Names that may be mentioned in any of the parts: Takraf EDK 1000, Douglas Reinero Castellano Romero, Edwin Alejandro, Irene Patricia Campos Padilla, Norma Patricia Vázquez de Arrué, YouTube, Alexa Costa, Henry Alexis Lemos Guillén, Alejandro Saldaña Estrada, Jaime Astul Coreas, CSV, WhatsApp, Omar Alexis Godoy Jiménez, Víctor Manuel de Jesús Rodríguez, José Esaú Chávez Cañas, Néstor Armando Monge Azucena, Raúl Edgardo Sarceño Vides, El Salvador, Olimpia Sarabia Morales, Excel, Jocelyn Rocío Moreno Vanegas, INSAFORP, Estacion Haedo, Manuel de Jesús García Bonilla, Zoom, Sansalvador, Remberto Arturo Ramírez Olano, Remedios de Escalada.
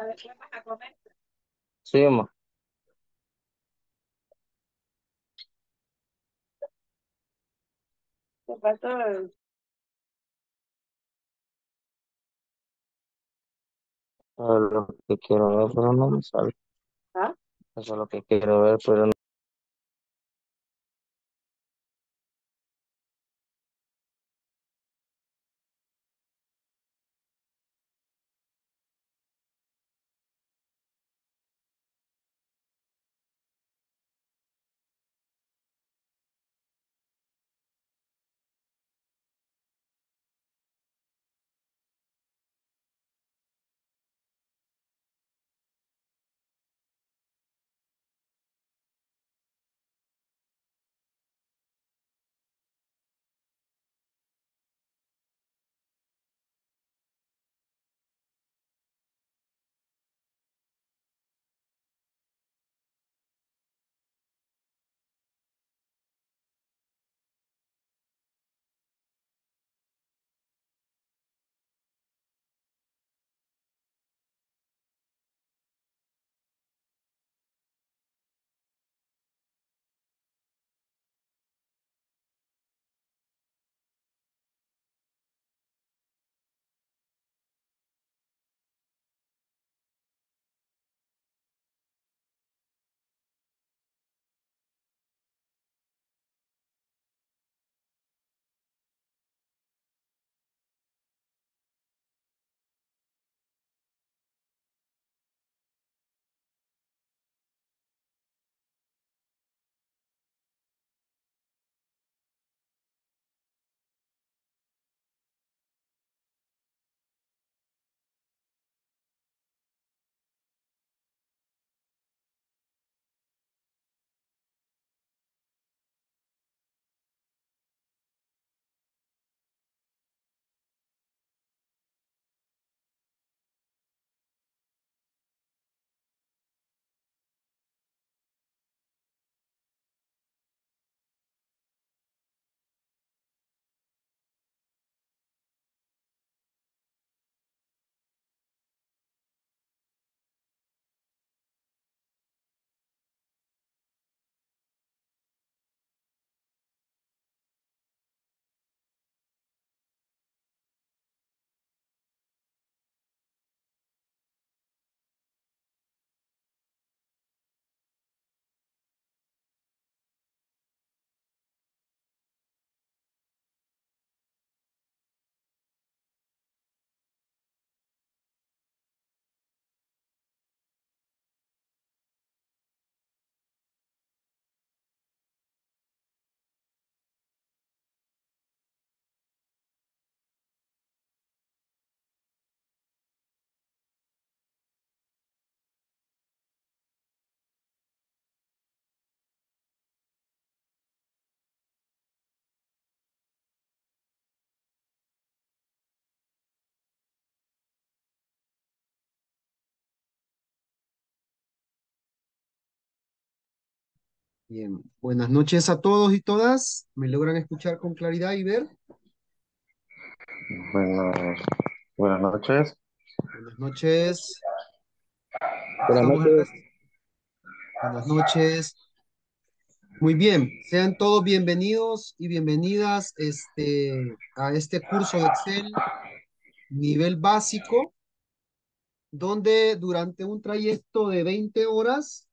A ver, ¿qué vas a comer? Sí, mamá. Te faltó lo que quiero ver, pero no me sale. ¿Ah? Eso es lo que quiero ver, pero no. Bien, buenas noches a todos y todas. ¿Me logran escuchar con claridad y ver? Buenas noches. Buenas noches. Buenas noches. Buenas noches. Muy bien, sean todos bienvenidos y bienvenidas a este curso de Excel nivel básico, donde durante un trayecto de 20 horas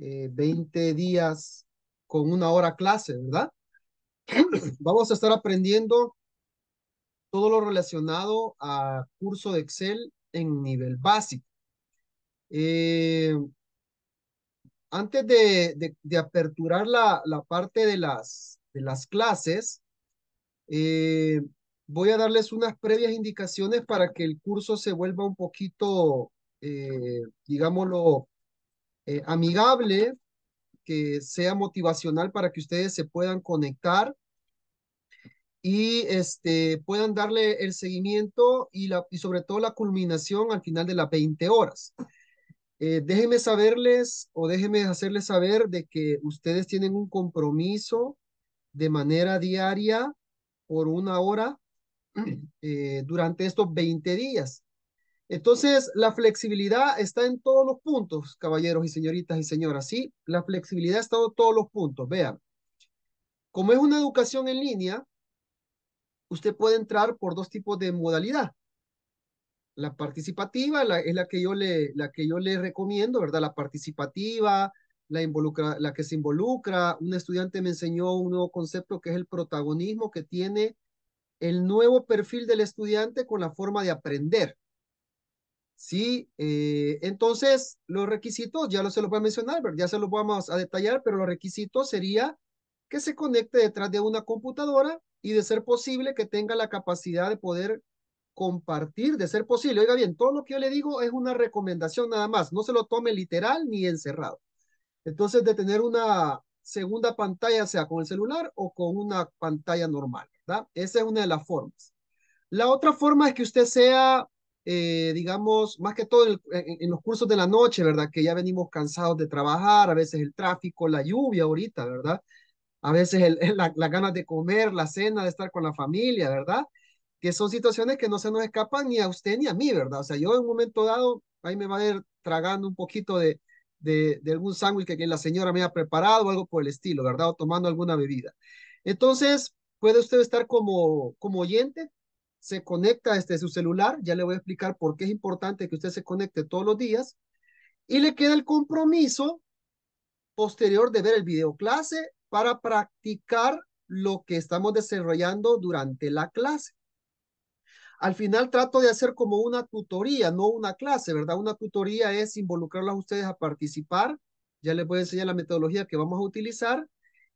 20 días con una hora clase, ¿verdad? Vamos a estar aprendiendo todo lo relacionado a curso de Excel en nivel básico. Antes de aperturar la parte de las clases, voy a darles unas previas indicaciones para que el curso se vuelva un poquito, digámoslo, amigable, que sea motivacional para que ustedes se puedan conectar y puedan darle el seguimiento y sobre todo la culminación al final de las 20 horas. Déjenme saberles o déjenme hacerles saber de que ustedes tienen un compromiso de manera diaria por una hora durante estos 20 días. Entonces, la flexibilidad está en todos los puntos, caballeros y señoritas y señoras, ¿sí? La flexibilidad está en todos los puntos, vean. Como es una educación en línea, usted puede entrar por dos tipos de modalidad. La participativa es la que yo le recomiendo, ¿verdad? La participativa, la que se involucra. Un estudiante me enseñó un nuevo concepto que es el protagonismo, que tiene el nuevo perfil del estudiante con la forma de aprender. Sí, entonces los requisitos ya se los voy a mencionar, ¿verdad? Ya se los vamos a detallar, pero los requisitos sería que se conecte detrás de una computadora y de ser posible que tenga la capacidad de poder compartir, de ser posible. Oiga bien, todo lo que yo le digo es una recomendación nada más, no se lo tome literal ni encerrado. Entonces, de tener una segunda pantalla, sea con el celular o con una pantalla normal, ¿verdad? Esa es una de las formas. La otra forma es que usted sea, digamos, más que todo en los cursos de la noche, ¿verdad? Que ya venimos cansados de trabajar, a veces el tráfico, la lluvia ahorita, ¿verdad? A veces las ganas de comer, la cena, de estar con la familia, ¿verdad? Que son situaciones que no se nos escapan ni a usted ni a mí, ¿verdad? O sea, yo en un momento dado, ahí me va a ir tragando un poquito de algún sándwich que la señora me ha preparado o algo por el estilo, ¿verdad? O tomando alguna bebida. Entonces, puede usted estar como oyente, se conecta desde su celular, ya le voy a explicar por qué es importante que usted se conecte todos los días, y le queda el compromiso posterior de ver el video clase para practicar lo que estamos desarrollando durante la clase. Al final trato de hacer como una tutoría, no una clase, ¿verdad? Una tutoría es involucrarlos a ustedes a participar. Ya les voy a enseñar la metodología que vamos a utilizar.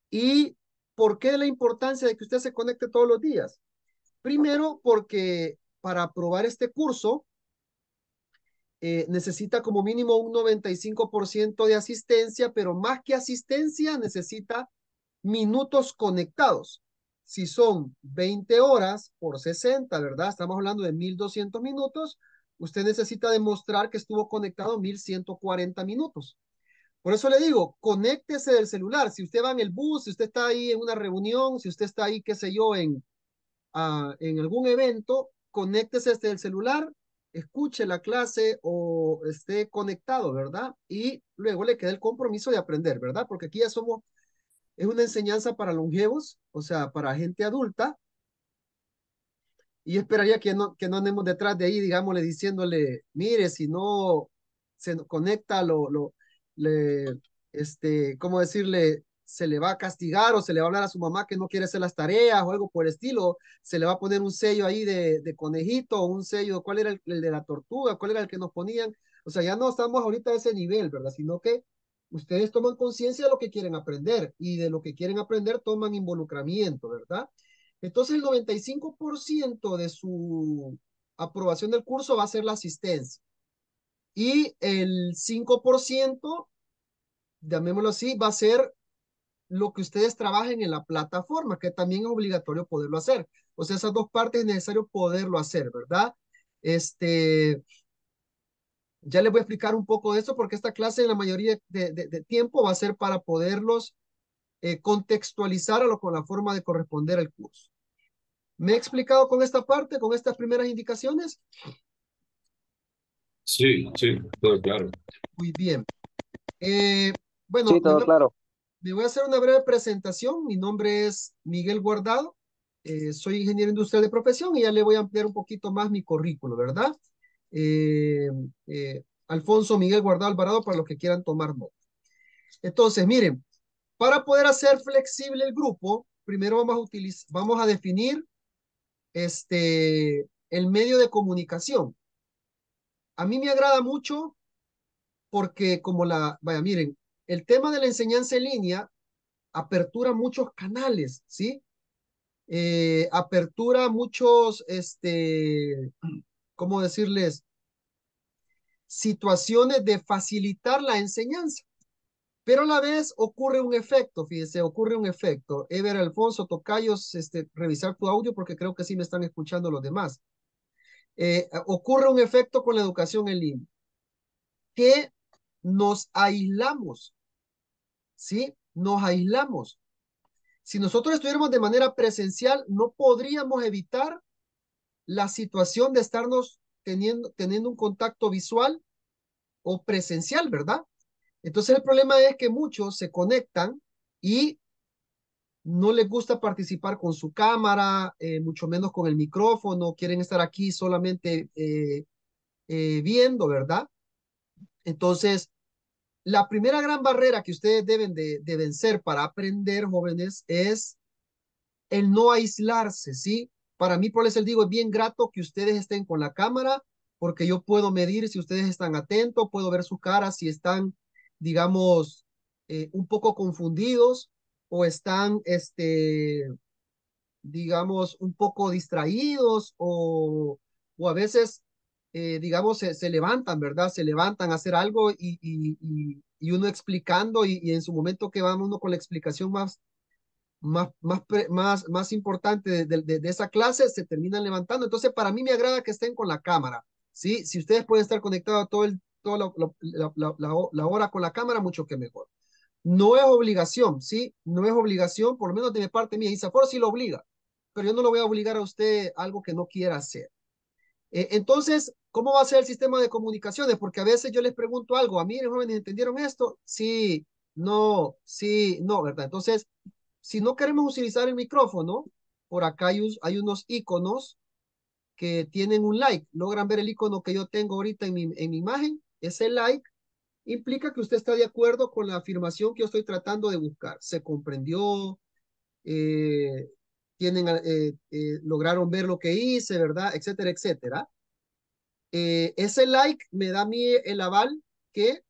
¿Y por qué la importancia de que usted se conecte todos los días? Primero, porque para aprobar este curso necesita como mínimo un 95% de asistencia, pero más que asistencia necesita minutos conectados. Si son 20 horas por 60, ¿verdad? Estamos hablando de 1,200 minutos. Usted necesita demostrar que estuvo conectado 1,140 minutos. Por eso le digo, conéctese del celular. Si usted va en el bus, si usted está ahí en una reunión, si usted está ahí, qué sé yo, en algún evento, conéctese desde el celular, escuche la clase o esté conectado, ¿verdad? Y luego le queda el compromiso de aprender, ¿verdad? Porque aquí ya somos... Es una enseñanza para longevos, o sea, para gente adulta. Y esperaría que no andemos detrás de ahí, digámosle, diciéndole, mire, si no se conecta, ¿cómo decirle? Se le va a castigar o se le va a hablar a su mamá que no quiere hacer las tareas o algo por el estilo. Se le va a poner un sello ahí de conejito, un sello, ¿cuál era el de la tortuga? ¿Cuál era el que nos ponían? O sea, ya no estamos ahorita a ese nivel, ¿verdad? Sino que ustedes toman conciencia de lo que quieren aprender y de lo que quieren aprender toman involucramiento, ¿verdad? Entonces el 95% de su aprobación del curso va a ser la asistencia y el 5%, llamémoslo así, va a ser lo que ustedes trabajen en la plataforma, que también es obligatorio poderlo hacer. O sea, esas dos partes es necesario poderlo hacer, ¿verdad? Ya les voy a explicar un poco de esto porque esta clase en la mayoría de tiempo va a ser para poderlos contextualizar con la forma de corresponder al curso. ¿Me he explicado con esta parte, con estas primeras indicaciones? Sí, todo claro. Muy bien. Bueno, sí, todo claro. Me voy a hacer una breve presentación. Mi nombre es Miguel Guardado. Soy ingeniero industrial de profesión y ya le voy a ampliar un poquito más mi currículo, ¿verdad? Alfonso Miguel Guardado Alvarado, para los que quieran tomar nota. Entonces, miren, para poder hacer flexible el grupo, primero vamos a definir el medio de comunicación. A mí me agrada mucho porque miren, el tema de la enseñanza en línea apertura muchos canales, ¿sí? Apertura muchos, ¿cómo decirles? Situaciones de facilitar la enseñanza. Pero a la vez ocurre un efecto, fíjense, ocurre un efecto. Ever, Alfonso, Tocayos, revisar tu audio porque creo que sí me están escuchando los demás. Ocurre un efecto con la educación en línea. Que nos aislamos. ¿Sí? Nos aislamos. Si nosotros estuviéramos de manera presencial, no podríamos evitar la situación de estarnos teniendo un contacto visual o presencial, ¿verdad? Entonces el problema es que muchos se conectan y no les gusta participar con su cámara, mucho menos con el micrófono, quieren estar aquí solamente viendo, ¿verdad? Entonces, la primera gran barrera que ustedes deben de vencer para aprender, jóvenes, es el no aislarse, ¿sí? Para mí, por eso les digo, es bien grato que ustedes estén con la cámara, porque yo puedo medir si ustedes están atentos, puedo ver sus caras, si están, digamos, un poco confundidos, o están, digamos, un poco distraídos, o a veces, digamos, se levantan, ¿verdad? Se levantan a hacer algo y uno explicando y en su momento que va uno con la explicación más importante de esa clase, se terminan levantando. Entonces, para mí me agrada que estén con la cámara, ¿sí? Si ustedes pueden estar conectados toda la hora con la cámara, mucho que mejor. No es obligación, ¿sí? No es obligación, por lo menos de mi parte mía. INSAFORP sí lo obliga, pero yo no lo voy a obligar a usted algo que no quiera hacer. Entonces, ¿cómo va a ser el sistema de comunicaciones? Porque a veces yo les pregunto algo. A mí, los jóvenes, ¿entendieron esto? Sí, no, ¿verdad? Entonces, si no queremos utilizar el micrófono, por acá hay unos iconos que tienen un like. ¿Logran ver el icono que yo tengo ahorita en mi imagen? Ese like implica que usted está de acuerdo con la afirmación que yo estoy tratando de buscar. ¿Se comprendió? ¿Lograron ver lo que hice, verdad? Etcétera, etcétera. Ese like me da a mí el aval que,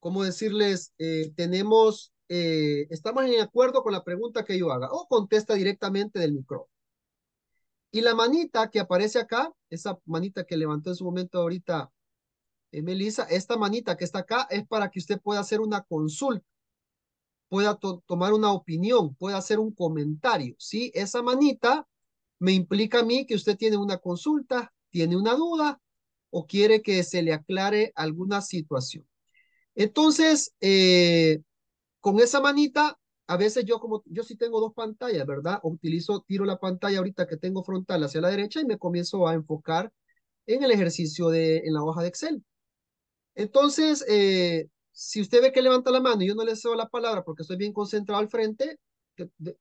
¿cómo decirles? Estamos en acuerdo con la pregunta que yo haga, o contesta directamente del micrófono. Y la manita que aparece acá, esa manita que levantó en su momento ahorita Melissa, esta manita que está acá es para que usted pueda hacer una consulta, pueda tomar una opinión, pueda hacer un comentario, ¿sí? Esa manita me implica a mí que usted tiene una consulta, tiene una duda o quiere que se le aclare alguna situación. Entonces, con esa manita, a veces yo sí tengo dos pantallas, ¿verdad? Tiro la pantalla ahorita que tengo frontal hacia la derecha y me comienzo a enfocar en el ejercicio en la hoja de Excel. Entonces, si usted ve que levanta la mano y yo no le cedo la palabra porque estoy bien concentrado al frente,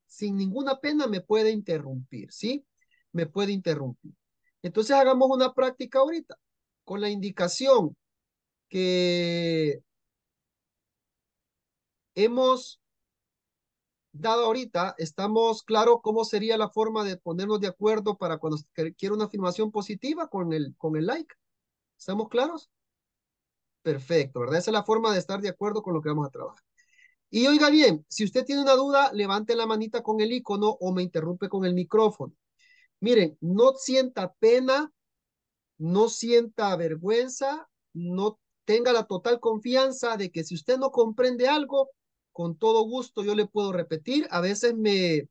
sin ninguna pena me puede interrumpir, ¿sí? Me puede interrumpir. Entonces, hagamos una práctica ahorita con la indicación que hemos dado ahorita. ¿Estamos claro cómo sería la forma de ponernos de acuerdo para cuando quiera una afirmación positiva con el like? ¿Estamos claros? Perfecto, ¿verdad? Esa es la forma de estar de acuerdo con lo que vamos a trabajar. Y oiga bien, si usted tiene una duda, levante la manita con el icono o me interrumpe con el micrófono. Miren, no sienta pena, no sienta vergüenza, no tenga la total confianza de que si usted no comprende algo, con todo gusto yo le puedo repetir. A veces me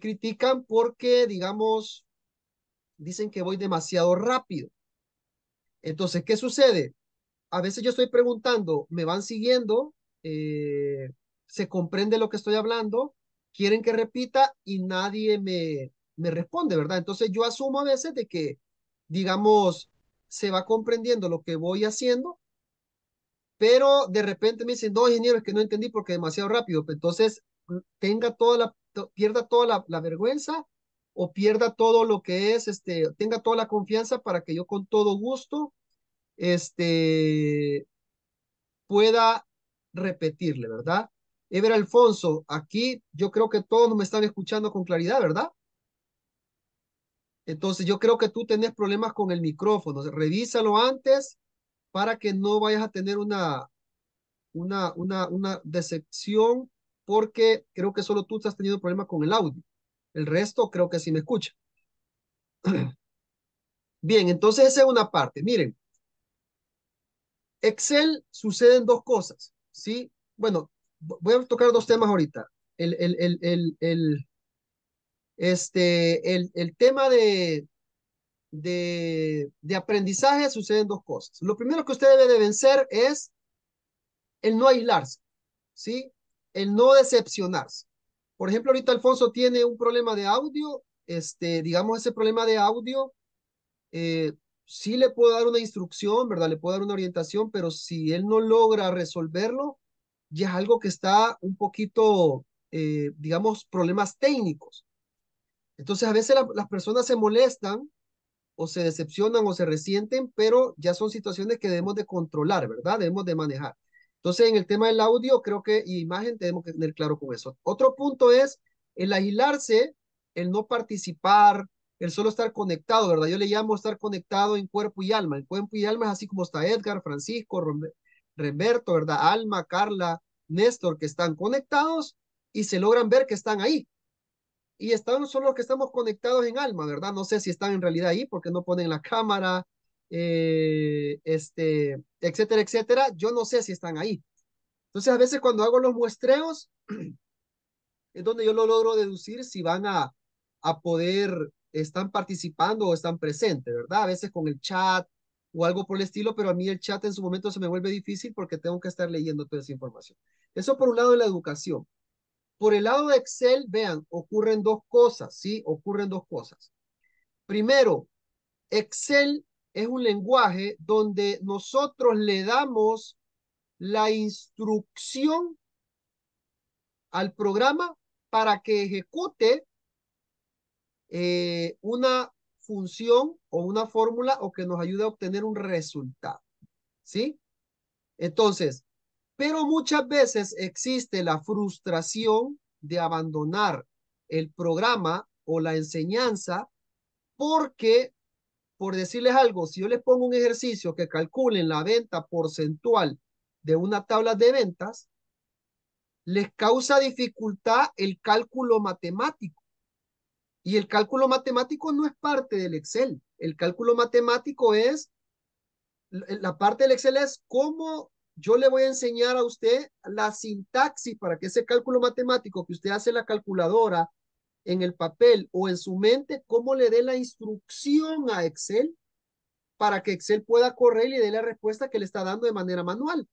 critican porque, digamos, dicen que voy demasiado rápido. Entonces, ¿qué sucede? A veces yo estoy preguntando, me van siguiendo, se comprende lo que estoy hablando, quieren que repita y nadie me responde, ¿verdad? Entonces yo asumo a veces de que, digamos, se va comprendiendo lo que voy haciendo, pero de repente me dicen, no, ingeniero, es que no entendí porque es demasiado rápido. Entonces, pierda toda la vergüenza o pierda todo lo que es, tenga toda la confianza para que yo con todo gusto, pueda repetirle, ¿verdad? Ever Alfonso, aquí yo creo que todos me están escuchando con claridad, ¿verdad? Entonces, yo creo que tú tenés problemas con el micrófono. Revísalo antes para que no vayas a tener una decepción, porque creo que solo tú estás teniendo problemas con el audio. El resto creo que sí me escucha. Bien, entonces esa es una parte. Miren, Excel suceden dos cosas, ¿sí? Bueno, voy a tocar dos temas ahorita. El tema de aprendizaje suceden dos cosas. Lo primero que usted debe de vencer es el no aislarse, ¿sí? El no decepcionarse. Por ejemplo, ahorita Alfonso tiene un problema de audio, digamos, ese problema de audio, sí le puedo dar una instrucción, ¿verdad? Le puedo dar una orientación, pero si él no logra resolverlo, ya es algo que está un poquito, digamos, problemas técnicos. Entonces, a veces las personas se molestan o se decepcionan o se resienten, pero ya son situaciones que debemos de controlar, ¿verdad? Debemos de manejar. Entonces, en el tema del audio, creo que, y imagen, tenemos que tener claro con eso. Otro punto es el aislarse, el no participar, el solo estar conectado, ¿verdad? Yo le llamo estar conectado en cuerpo y alma. En cuerpo y alma es así como está Edgar, Francisco, Remberto, ¿verdad? Alma, Carla, Néstor, que están conectados y se logran ver que están ahí. Y están, son los que estamos conectados en alma, ¿verdad? No sé si están en realidad ahí porque no ponen la cámara, etcétera, etcétera. Yo no sé si están ahí. Entonces, a veces cuando hago los muestreos, es donde yo lo logro deducir si van a poder, están participando o están presentes, ¿verdad? A veces con el chat o algo por el estilo, pero a mí el chat en su momento se me vuelve difícil porque tengo que estar leyendo toda esa información. Eso por un lado de la educación. Por el lado de Excel, vean, ocurren dos cosas, ¿sí? Ocurren dos cosas. Primero, Excel es un lenguaje donde nosotros le damos la instrucción al programa para que ejecute una función o una fórmula o que nos ayude a obtener un resultado, ¿sí? Entonces, pero muchas veces existe la frustración de abandonar el programa o la enseñanza porque, por decirles algo, si yo les pongo un ejercicio que calculen la venta porcentual de una tabla de ventas, les causa dificultad el cálculo matemático. Y el cálculo matemático no es parte del Excel. El cálculo matemático es, la parte del Excel es cómo yo le voy a enseñar a usted la sintaxis para que ese cálculo matemático que usted hace en la calculadora, en el papel o en su mente, cómo le dé la instrucción a Excel para que Excel pueda correr y le dé la respuesta que le está dando de manera manual.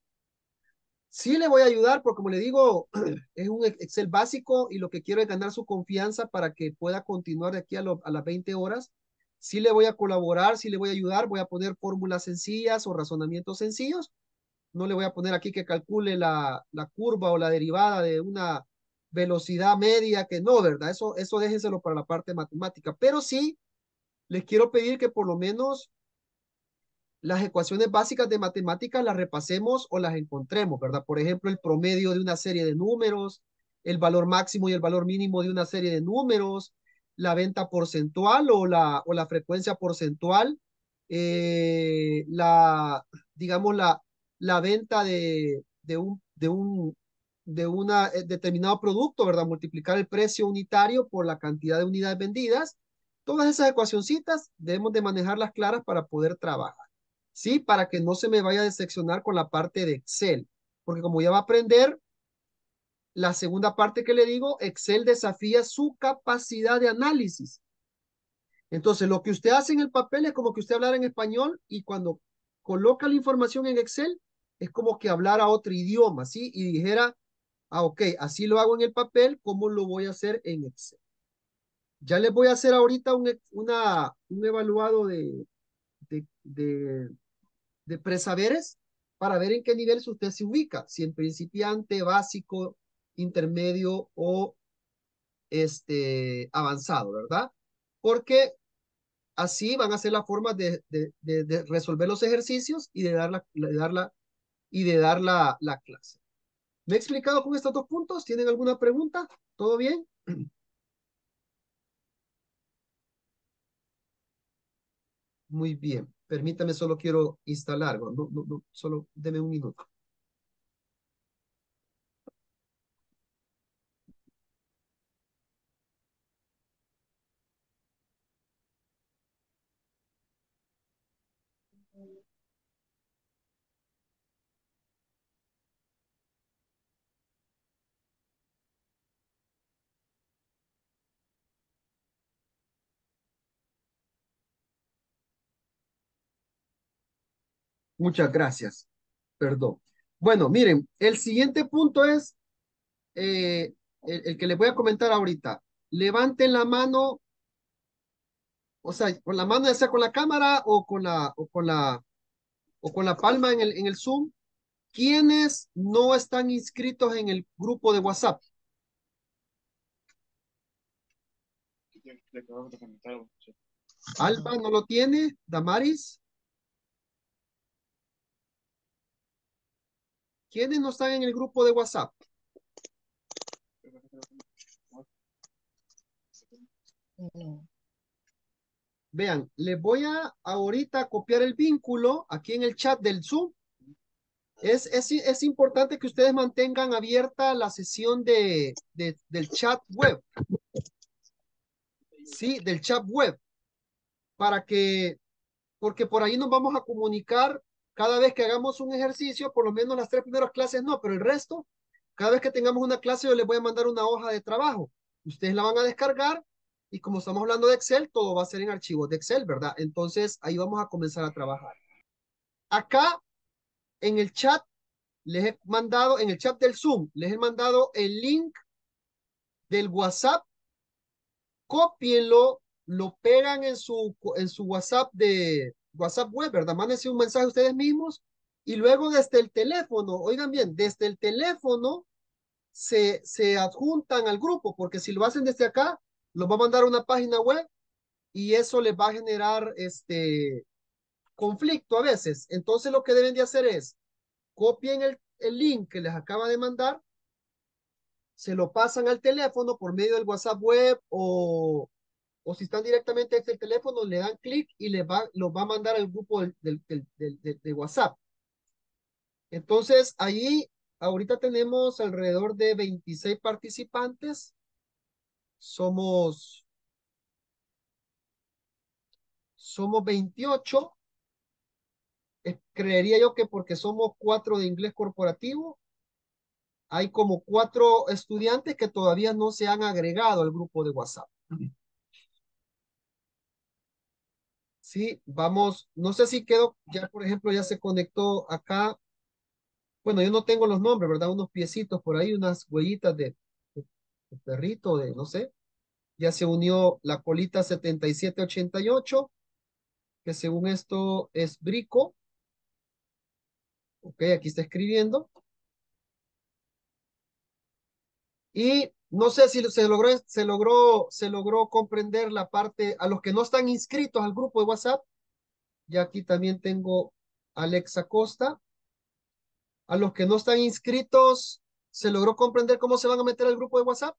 Sí le voy a ayudar porque, como le digo, es un Excel básico y lo que quiero es ganar su confianza para que pueda continuar de aquí a las 20 horas. Sí le voy a colaborar, sí le voy a ayudar, voy a poner fórmulas sencillas o razonamientos sencillos. No le voy a poner aquí que calcule la curva o la derivada de una velocidad media, que no, ¿verdad? Eso déjenselo para la parte matemática. Pero sí, les quiero pedir que por lo menos las ecuaciones básicas de matemáticas las repasemos o las encontremos, ¿verdad? Por ejemplo, el promedio de una serie de números, el valor máximo y el valor mínimo de una serie de números, la venta porcentual o la frecuencia porcentual, la venta de un determinado producto, ¿verdad? Multiplicar el precio unitario por la cantidad de unidades vendidas. Todas esas ecuacioncitas debemos de manejarlas claras para poder trabajar, ¿sí? Para que no se me vaya a decepcionar con la parte de Excel. Porque como ya va a aprender, la segunda parte que le digo, Excel desafía su capacidad de análisis. Entonces, lo que usted hace en el papel es como que usted hablara en español y cuando coloca la información en Excel, es como que hablara otro idioma, ¿sí? Y dijera, ok, así lo hago en el papel, ¿cómo lo voy a hacer en Excel? Ya les voy a hacer ahorita un evaluado de presaberes para ver en qué nivel usted se ubica, si en principiante, básico, intermedio o avanzado, ¿verdad? Porque así van a ser las formas de resolver los ejercicios y de dar la clase. ¿Me he explicado con estos dos puntos? ¿Tienen alguna pregunta? ¿Todo bien? Muy bien. Permítame, solo quiero instalar. No, solo deme un minuto. Muchas gracias. Perdón. Bueno, miren, el siguiente punto es el que les voy a comentar ahorita. Levanten la mano O sea, con la mano, ya sea con la cámara o con la palma en el Zoom. ¿Quiénes no están inscritos en el grupo de WhatsApp? Alba no lo tiene. Damaris. ¿Quiénes no están en el grupo de WhatsApp? No. Vean, les voy a ahorita copiar el vínculo aquí en el chat del Zoom. Es importante que ustedes mantengan abierta la sesión del chat web. Sí, del chat web. Porque por ahí nos vamos a comunicar cada vez que hagamos un ejercicio, por lo menos las 3 primeras clases no, pero el resto, cada vez que tengamos una clase yo les voy a mandar una hoja de trabajo. Ustedes la van a descargar y como estamos hablando de Excel, todo va a ser en archivos de Excel, ¿verdad? Entonces ahí vamos a comenzar a trabajar. Acá en el chat les he mandado, en el chat del Zoom, les he mandado el link del WhatsApp. Cópienlo, lo pegan en su WhatsApp de WhatsApp web, ¿verdad? Mándense un mensaje a ustedes mismos y luego desde el teléfono, oigan bien, desde el teléfono se adjuntan al grupo, porque si lo hacen desde acá, los va a mandar a una página web y eso les va a generar conflicto a veces. Entonces lo que deben de hacer es copien el link que les acaba de mandar, se lo pasan al teléfono por medio del WhatsApp web o si están directamente desde el teléfono, le dan clic y los va a mandar al grupo de WhatsApp. Entonces, ahí ahorita tenemos alrededor de 26 participantes. Somos 28. Creería yo que porque somos 4 de inglés corporativo, hay como 4 estudiantes que todavía no se han agregado al grupo de WhatsApp. Sí, vamos, no sé si quedó, ya por ejemplo ya se conectó acá, bueno yo no tengo los nombres, ¿verdad? Unos piecitos por ahí, unas huellitas de perrito, de no sé, ya se unió la colita 7788, que según esto es Brico, ok, aquí está escribiendo, y no sé si se logró comprender la parte a los que no están inscritos al grupo de WhatsApp. Ya aquí también tengo a Alexa Costa. A los que no están inscritos, ¿se logró comprender cómo se van a meter al grupo de WhatsApp?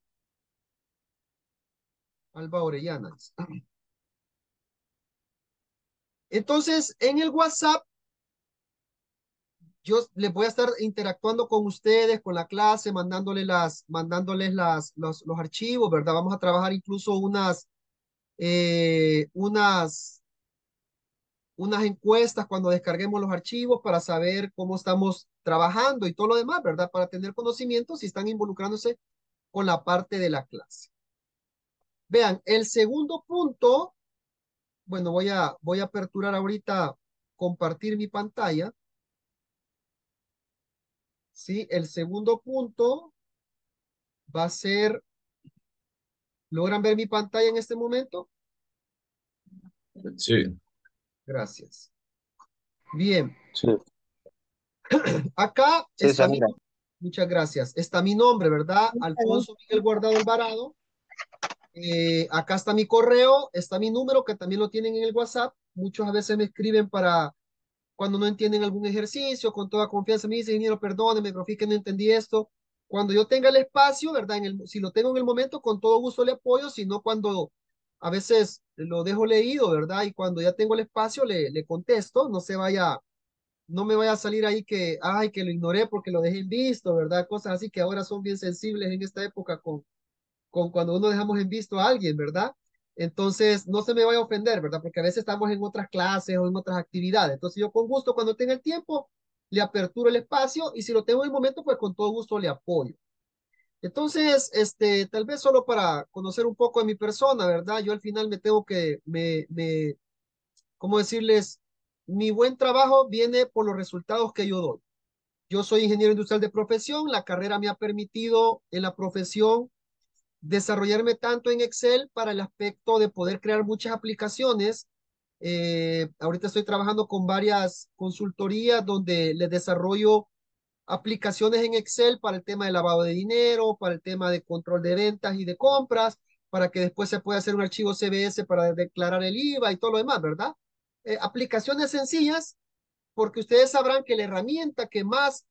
Alba Orellana. Entonces, en el WhatsApp, yo les voy a estar interactuando con ustedes, con la clase, mandándoles los archivos, ¿verdad? Vamos a trabajar incluso unas encuestas cuando descarguemos los archivos para saber cómo estamos trabajando y todo lo demás, ¿verdad? Para tener conocimiento si están involucrándose con la parte de la clase. Vean, el segundo punto, bueno, voy a aperturar ahorita, compartir mi pantalla. Sí, el segundo punto va a ser, ¿logran ver mi pantalla en este momento? Sí. Gracias. Bien. Sí. Acá sí, está mi, muchas gracias. Está mi nombre, ¿verdad? Alfonso Miguel Guardado Alvarado. Acá está mi correo, está mi número que también lo tienen en el WhatsApp. Muchas veces me escriben para... Cuando no entienden algún ejercicio, con toda confianza me dicen, ingeniero, perdóneme, profe, que no entendí esto. Cuando yo tenga el espacio, ¿verdad? Si lo tengo en el momento, con todo gusto le apoyo, sino cuando a veces lo dejo leído, ¿verdad? Y cuando ya tengo el espacio, le contesto, no me vaya a salir ahí que, ay, que lo ignoré porque lo dejé en visto, ¿verdad? Cosas así que ahora son bien sensibles en esta época con cuando uno dejamos en visto a alguien, ¿verdad? Entonces, no se me vaya a ofender, ¿verdad? Porque a veces estamos en otras clases o en otras actividades. Entonces, yo con gusto, cuando tenga el tiempo, le aperturo el espacio y si lo tengo en el momento, pues con todo gusto le apoyo. Entonces, tal vez solo para conocer un poco de mi persona, ¿verdad? Yo al final me tengo que, ¿cómo decirles? Mi buen trabajo viene por los resultados que yo doy. Yo soy ingeniero industrial de profesión. La carrera me ha permitido en la profesión desarrollarme tanto en Excel para el aspecto de poder crear muchas aplicaciones. Ahorita estoy trabajando con varias consultorías donde les desarrollo aplicaciones en Excel para el tema de lavado de dinero, para el tema de control de ventas y de compras, para que después se pueda hacer un archivo CSV para declarar el IVA y todo lo demás, ¿verdad? Aplicaciones sencillas, porque ustedes sabrán que la herramienta que más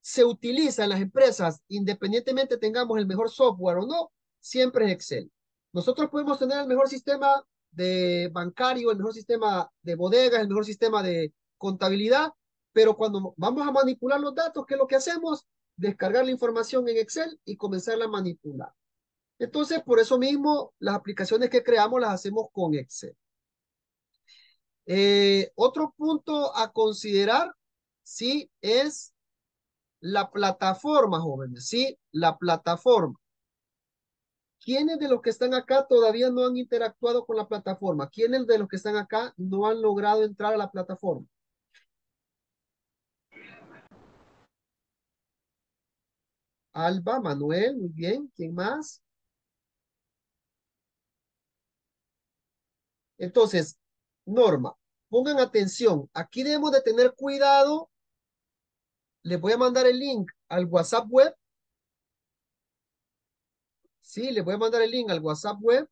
se utiliza en las empresas, independientemente tengamos el mejor software o no, siempre es Excel. Nosotros podemos tener el mejor sistema de bancario, el mejor sistema de bodegas, el mejor sistema de contabilidad, pero cuando vamos a manipular los datos, ¿qué es lo que hacemos? Descargar la información en Excel y comenzarla a manipular. Entonces, por eso mismo, las aplicaciones que creamos las hacemos con Excel. Otro punto a considerar, sí, es la plataforma, jóvenes, sí, la plataforma. ¿Quiénes de los que están acá todavía no han interactuado con la plataforma? ¿Quiénes de los que están acá no han logrado entrar a la plataforma? Alba, Manuel, muy bien. ¿Quién más? Entonces, Norma, pongan atención. Aquí debemos de tener cuidado. Les voy a mandar el link al WhatsApp web. Sí, les voy a mandar el link al WhatsApp web.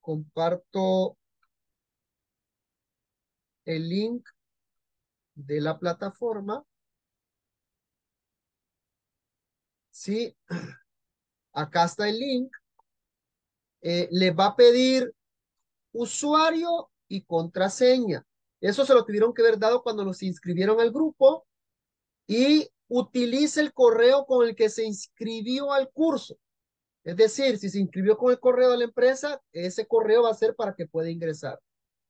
Comparto el link de la plataforma. Sí, acá está el link. Les va a pedir usuario y contraseña. Eso se lo tuvieron que haber dado cuando los inscribieron al grupo. Y utilice el correo con el que se inscribió al curso. Es decir, si se inscribió con el correo de la empresa, ese correo va a ser para que pueda ingresar.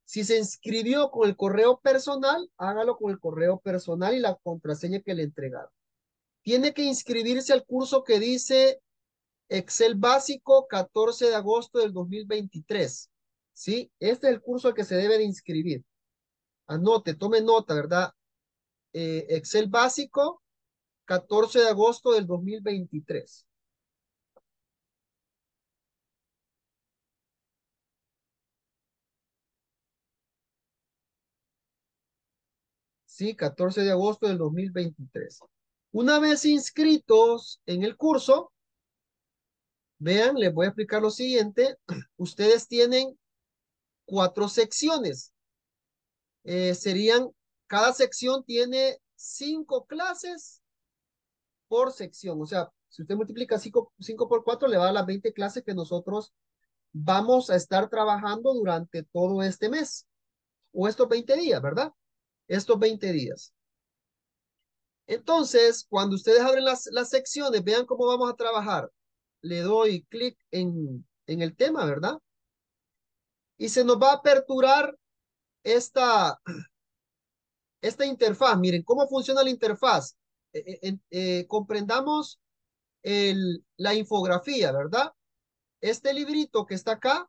Si se inscribió con el correo personal, hágalo con el correo personal y la contraseña que le entregaron. Tiene que inscribirse al curso que dice Excel Básico 14 de agosto del 2023. ¿Sí? Este es el curso al que se debe de inscribir. Anote, tome nota, ¿verdad? Excel Básico 14 de agosto del 2023. Sí, 14 de agosto del 2023. Una vez inscritos en el curso, vean, les voy a explicar lo siguiente. Ustedes tienen 4 secciones. Cada sección tiene 5 clases por sección. O sea, si usted multiplica 5 por 4, le va a las 20 clases que nosotros vamos a estar trabajando durante todo este mes. O estos 20 días, ¿verdad? Estos 20 días. Entonces, cuando ustedes abren las secciones, vean cómo vamos a trabajar. Le doy clic en el tema, ¿verdad? Y se nos va a aperturar esta interfaz. Miren cómo funciona la interfaz. Comprendamos la infografía, ¿verdad? Este librito que está acá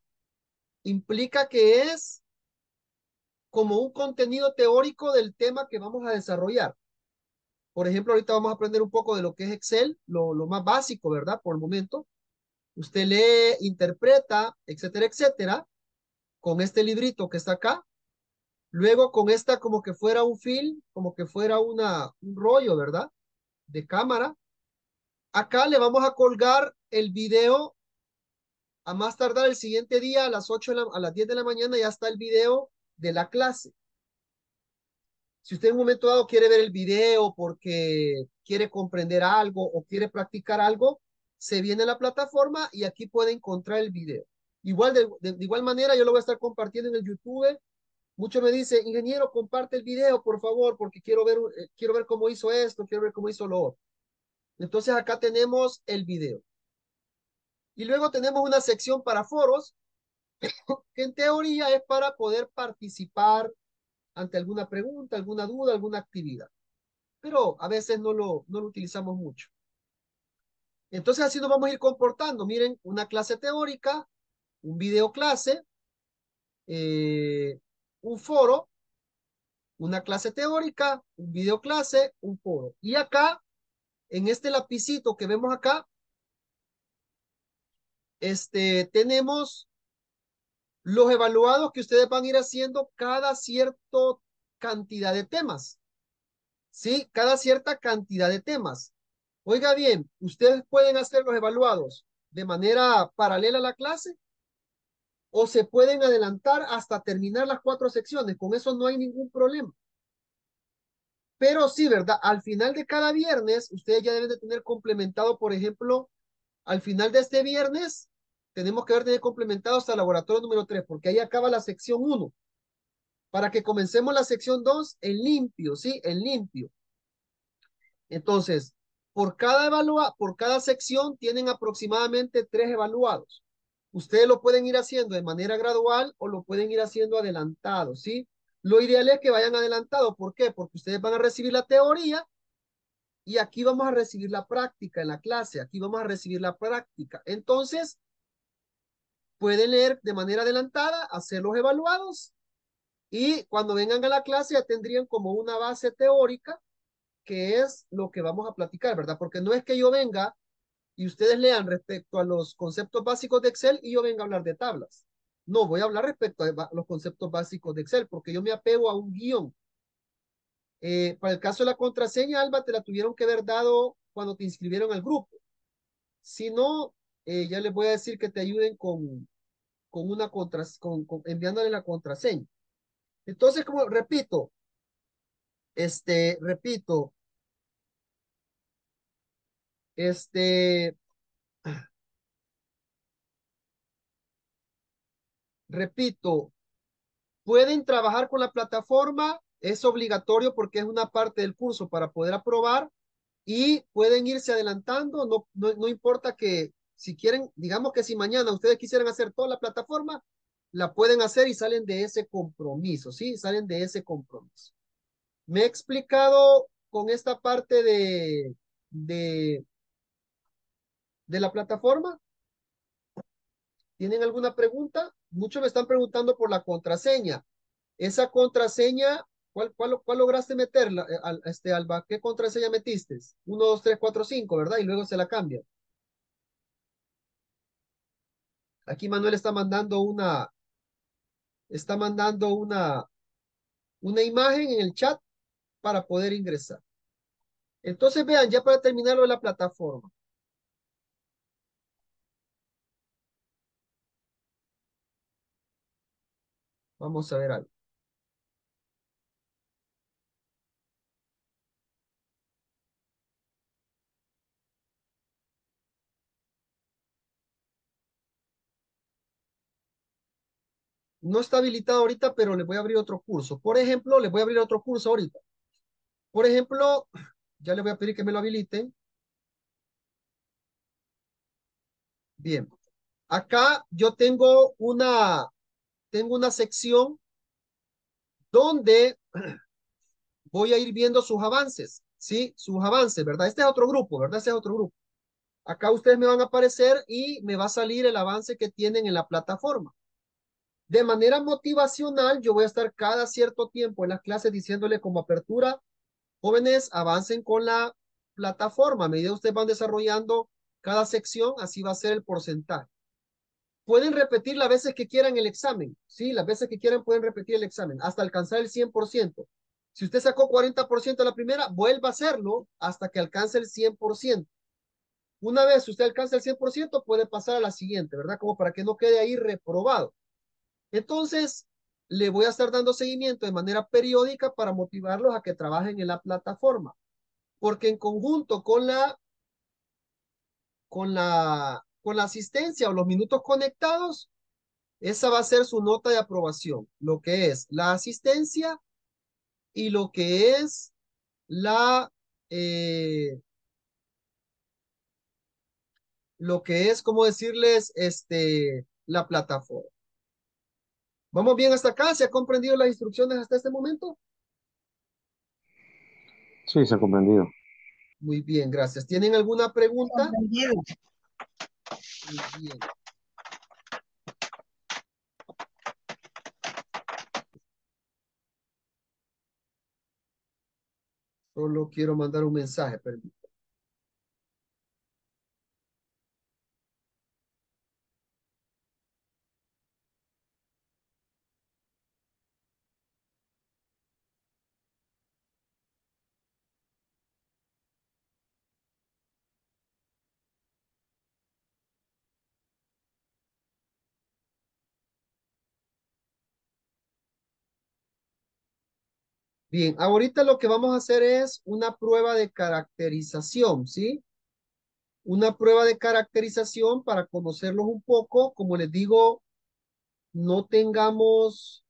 implica que es como un contenido teórico del tema que vamos a desarrollar. Por ejemplo, ahorita vamos a aprender un poco de lo que es Excel, lo más básico, ¿verdad? Por el momento. Usted lee, interpreta, etcétera, etcétera, con este librito que está acá. Luego con esta como que fuera un film, como que fuera un rollo, ¿verdad? De cámara. Acá le vamos a colgar el video. A más tardar el siguiente día, a las 10 de la mañana, ya está el video de la clase. Si usted en un momento dado quiere ver el video porque quiere comprender algo o quiere practicar algo, se viene a la plataforma y aquí puede encontrar el video. Igual manera yo lo voy a estar compartiendo en el YouTube. Muchos me dicen, ingeniero, comparte el video, por favor, porque quiero ver cómo hizo esto, quiero ver cómo hizo lo otro. Entonces acá tenemos el video. Y luego tenemos una sección para foros, que en teoría es para poder participar ante alguna pregunta, alguna duda, alguna actividad. Pero a veces no lo utilizamos mucho. Entonces así nos vamos a ir comportando. Miren, una clase teórica, un video clase, un foro, una clase teórica, un video clase, un foro. Y acá, en este lapicito que vemos acá, tenemos los evaluados que ustedes van a ir haciendo cada cierta cantidad de temas. ¿Sí? Cada cierta cantidad de temas. Oiga bien, ustedes pueden hacer los evaluados de manera paralela a la clase o se pueden adelantar hasta terminar las 4 secciones. Con eso no hay ningún problema. Pero sí, ¿verdad? Al final de cada viernes, ustedes ya deben de tener complementado, por ejemplo, al final de este viernes, tenemos que haber tenido complementado hasta el laboratorio número 3, porque ahí acaba la sección 1. Para que comencemos la sección 2 en limpio, ¿sí? En limpio. Entonces, por cada sección tienen aproximadamente 3 evaluados. Ustedes lo pueden ir haciendo de manera gradual o lo pueden ir haciendo adelantado, ¿sí? Lo ideal es que vayan adelantado. ¿Por qué? Porque ustedes van a recibir la teoría y aquí vamos a recibir la práctica en la clase. Aquí vamos a recibir la práctica. Entonces, pueden leer de manera adelantada, hacer los evaluados. Y cuando vengan a la clase ya tendrían como una base teórica que es lo que vamos a platicar, ¿verdad? Porque no es que yo venga y ustedes lean respecto a los conceptos básicos de Excel y yo venga a hablar de tablas. No, voy a hablar respecto a los conceptos básicos de Excel porque yo me apego a un guión. Para el caso de la contraseña, Alba, te la tuvieron que haber dado cuando te inscribieron al grupo. Si no, ya les voy a decir que te ayuden con enviándole la contraseña. Entonces, como repito, repito, pueden trabajar con la plataforma, es obligatorio porque es una parte del curso para poder aprobar y pueden irse adelantando, no importa que si quieren, digamos que si mañana ustedes quisieran hacer toda la plataforma, la pueden hacer y salen de ese compromiso, ¿sí? Salen de ese compromiso. Me he explicado con esta parte de la plataforma. ¿Tienen alguna pregunta? Muchos me están preguntando por la contraseña. Esa contraseña, ¿cuál lograste meterla, Alba? ¿Qué contraseña metiste? 1, 2, 3, 4, 5, ¿verdad? Y luego se la cambia. Aquí Manuel está mandando una imagen en el chat para poder ingresar. Entonces, vean, ya para terminar lo de la plataforma. Vamos a ver algo. No está habilitado ahorita, pero les voy a abrir otro curso. Por ejemplo, les voy a abrir otro curso ahorita. Por ejemplo, ya les voy a pedir que me lo habiliten. Bien. Acá yo tengo una sección donde voy a ir viendo sus avances. ¿Sí? Sus avances, ¿verdad? Este es otro grupo, ¿verdad? Este es otro grupo. Acá ustedes me van a aparecer y me va a salir el avance que tienen en la plataforma. De manera motivacional, yo voy a estar cada cierto tiempo en las clases diciéndole como apertura, jóvenes, avancen con la plataforma. A medida que ustedes van desarrollando cada sección, así va a ser el porcentaje. Pueden repetir las veces que quieran el examen. Sí, las veces que quieran pueden repetir el examen hasta alcanzar el 100%. Si usted sacó 40% a la primera, vuelva a hacerlo hasta que alcance el 100%. Una vez usted alcanza el 100%, puede pasar a la siguiente, ¿verdad? Como para que no quede ahí reprobado. Entonces, le voy a estar dando seguimiento de manera periódica para motivarlos a que trabajen en la plataforma. Porque en conjunto con la asistencia o los minutos conectados, esa va a ser su nota de aprobación. Lo que es la asistencia y lo que es la plataforma. ¿Vamos bien hasta acá? ¿Se ha comprendido las instrucciones hasta este momento? Sí, se ha comprendido. Muy bien, gracias. ¿Tienen alguna pregunta? Comprendido. Muy bien. Solo quiero mandar un mensaje, perdón. Bien, ahorita lo que vamos a hacer es una prueba de caracterización, ¿sí? Una prueba de caracterización para conocerlos un poco. Como les digo, no tengamos...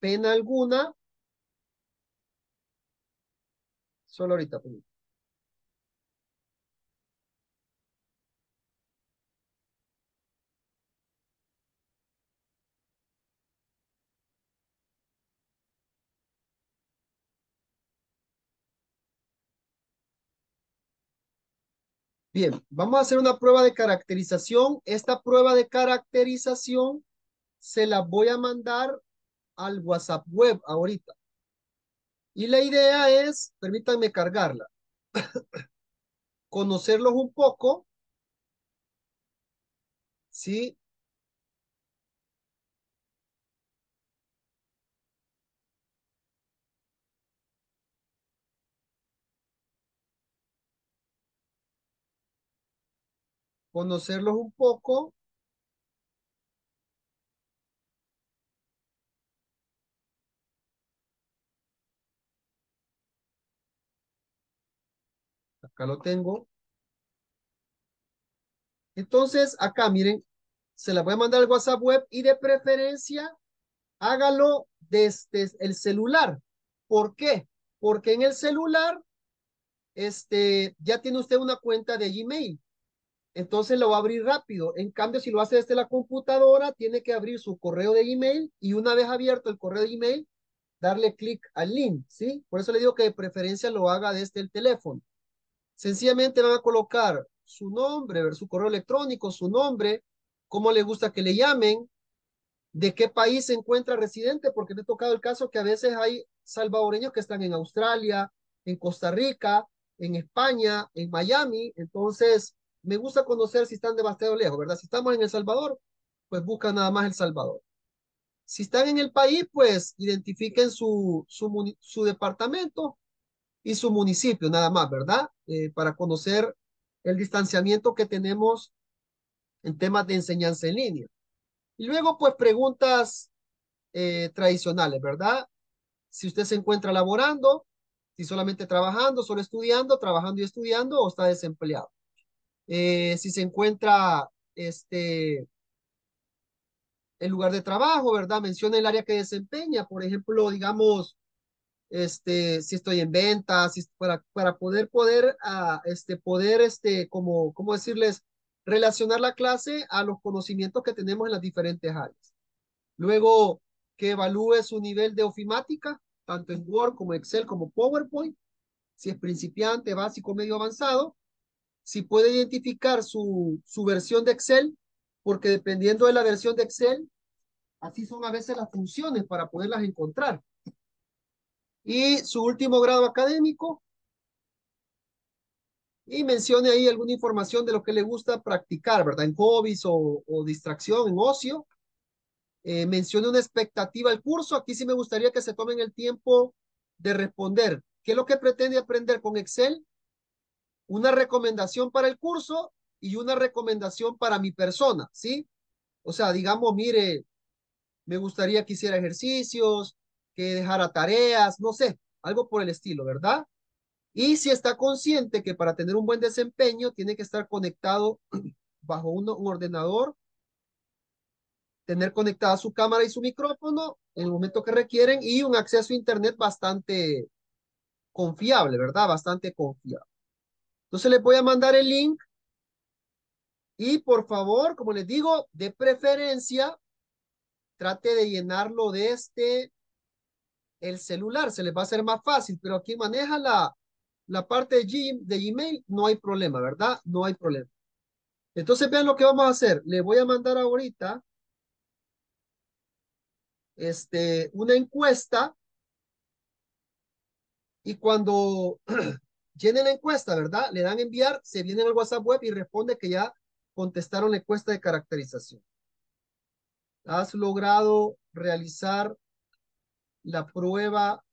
pena alguna. Solo ahorita. Bien, vamos a hacer una prueba de caracterización. Esta prueba de caracterización se la voy a mandar al WhatsApp web ahorita. Y la idea es, permítanme cargarla, conocerlos un poco, ¿sí? Conocerlos un poco. Acá lo tengo. Entonces, acá, miren, se la voy a mandar al WhatsApp web y de preferencia, hágalo desde el celular. ¿Por qué? Porque en el celular, ya tiene usted una cuenta de Gmail. Entonces, lo va a abrir rápido. En cambio, si lo hace desde la computadora, tiene que abrir su correo de Gmail y una vez abierto el correo de Gmail, darle clic al link, ¿sí? Por eso le digo que de preferencia lo haga desde el teléfono. Sencillamente van a colocar su nombre, su correo electrónico, su nombre, cómo le gusta que le llamen, de qué país se encuentra residente, porque me ha tocado el caso que a veces hay salvadoreños que están en Australia, en Costa Rica, en España, en Miami. Entonces, me gusta conocer si están demasiado lejos, ¿verdad? Si estamos en El Salvador, pues buscan nada más El Salvador. Si están en el país, pues identifiquen su departamento y su municipio, nada más, ¿verdad? Para conocer el distanciamiento que tenemos en temas de enseñanza en línea. Y luego, pues, preguntas tradicionales, ¿verdad? Si usted se encuentra laborando, si solamente trabajando, solo estudiando, trabajando y estudiando, o está desempleado. Si se encuentra, el lugar de trabajo, ¿verdad? Menciona el área que desempeña, por ejemplo, digamos, si estoy en ventas, si, para poder como, ¿cómo decirles? Relacionar la clase a los conocimientos que tenemos en las diferentes áreas. Luego, que evalúe su nivel de ofimática, tanto en Word, como Excel, como PowerPoint, si es principiante, básico, medio avanzado, si puede identificar su versión de Excel, porque dependiendo de la versión de Excel, así son a veces las funciones para poderlas encontrar. Y su último grado académico. Y mencione ahí alguna información de lo que le gusta practicar, ¿verdad? En hobbies o distracción, en ocio. Mencione una expectativa al curso. Aquí sí me gustaría que se tomen el tiempo de responder. ¿Qué es lo que pretende aprender con Excel? Una recomendación para el curso y una recomendación para mi persona, ¿sí? O sea, digamos, mire, me gustaría que hiciera ejercicios, que dejara tareas, no sé, algo por el estilo, ¿verdad? Y si está consciente que para tener un buen desempeño tiene que estar conectado bajo un ordenador, tener conectada su cámara y su micrófono en el momento que requieren y un acceso a internet bastante confiable, ¿verdad? Bastante confiable. Entonces les voy a mandar el link y por favor, como les digo, de preferencia, trate de llenarlo de el celular, se les va a hacer más fácil, pero aquí maneja la parte de Gmail, no hay problema, ¿verdad? No hay problema. Entonces vean lo que vamos a hacer. Le voy a mandar ahorita una encuesta y cuando llenen la encuesta, ¿verdad? Le dan enviar, se vienen al WhatsApp web y responde que ya contestaron la encuesta de caracterización. Has logrado realizar la prueba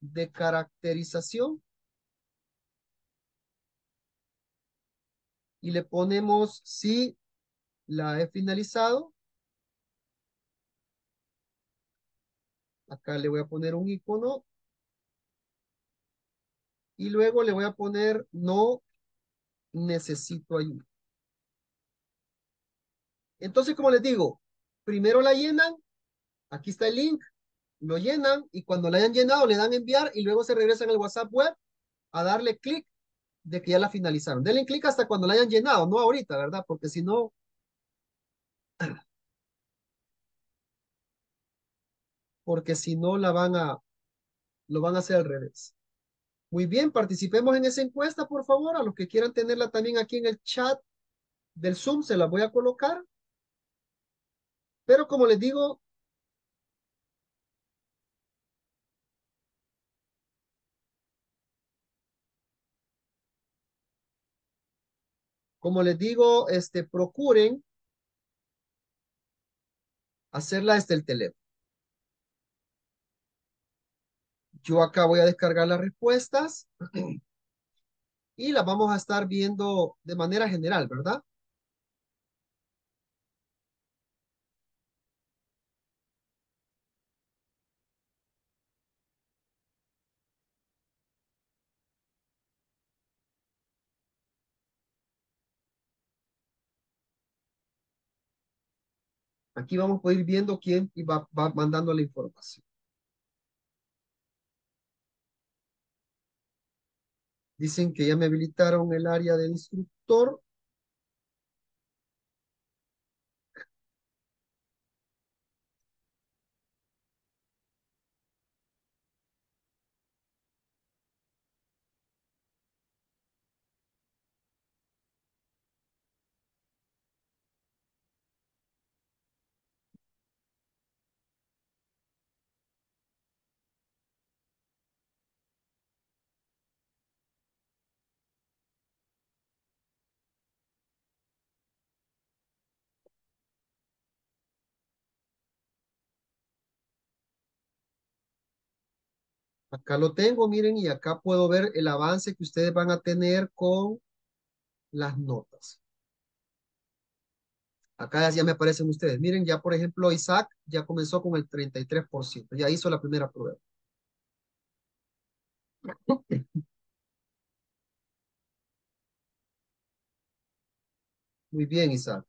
de caracterización y le ponemos sí la he finalizado. Acá le voy a poner un icono. Y luego le voy a poner no necesito ayuda. Entonces, como les digo, primero la llenan. Aquí está el link. Lo llenan. Y cuando la hayan llenado, le dan enviar. Y luego se regresan al WhatsApp web a darle clic de que ya la finalizaron. Denle clic hasta cuando la hayan llenado. No ahorita, ¿verdad? Porque si no... porque si no la van a, lo van a hacer al revés. Muy bien, participemos en esa encuesta, por favor. A los que quieran tenerla también aquí en el chat del Zoom, se la voy a colocar. Pero como les digo, procuren hacerla desde el teléfono. Yo acá voy a descargar las respuestas y las vamos a estar viendo de manera general, ¿verdad? Aquí vamos a poder ir viendo quién va mandando la información. Dicen que ya me habilitaron el área del instructor. Acá lo tengo, miren, y acá puedo ver el avance que ustedes van a tener con las notas. Acá ya me aparecen ustedes. Miren, ya por ejemplo, Isaac ya comenzó con el 33%. Ya hizo la primera prueba. Muy bien, Isaac.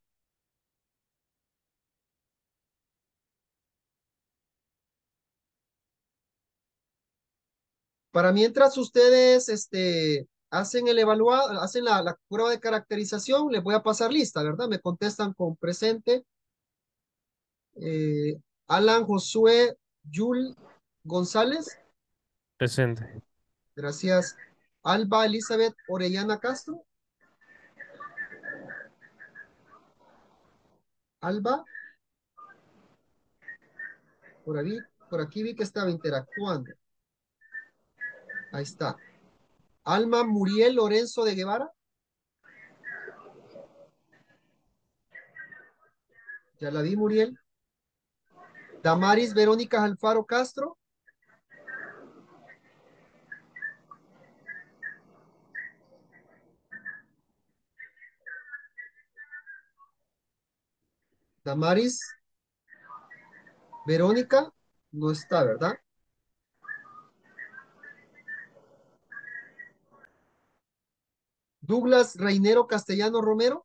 Para mientras ustedes hacen el evaluado, hacen la prueba de caracterización, les voy a pasar lista, ¿verdad? Me contestan con presente. Alan, Josué, Yul, González. Presente. Gracias. Alba, Elizabeth, Orellana, Castro. Alba. Por aquí vi que estaba interactuando. Ahí está. Alma, Muriel, Lorenzo de Guevara. Ya la vi, Muriel. Damaris, Verónica, Alfaro, Castro. Damaris. Verónica. No está, ¿verdad? Douglas Reinero Castellano Romero.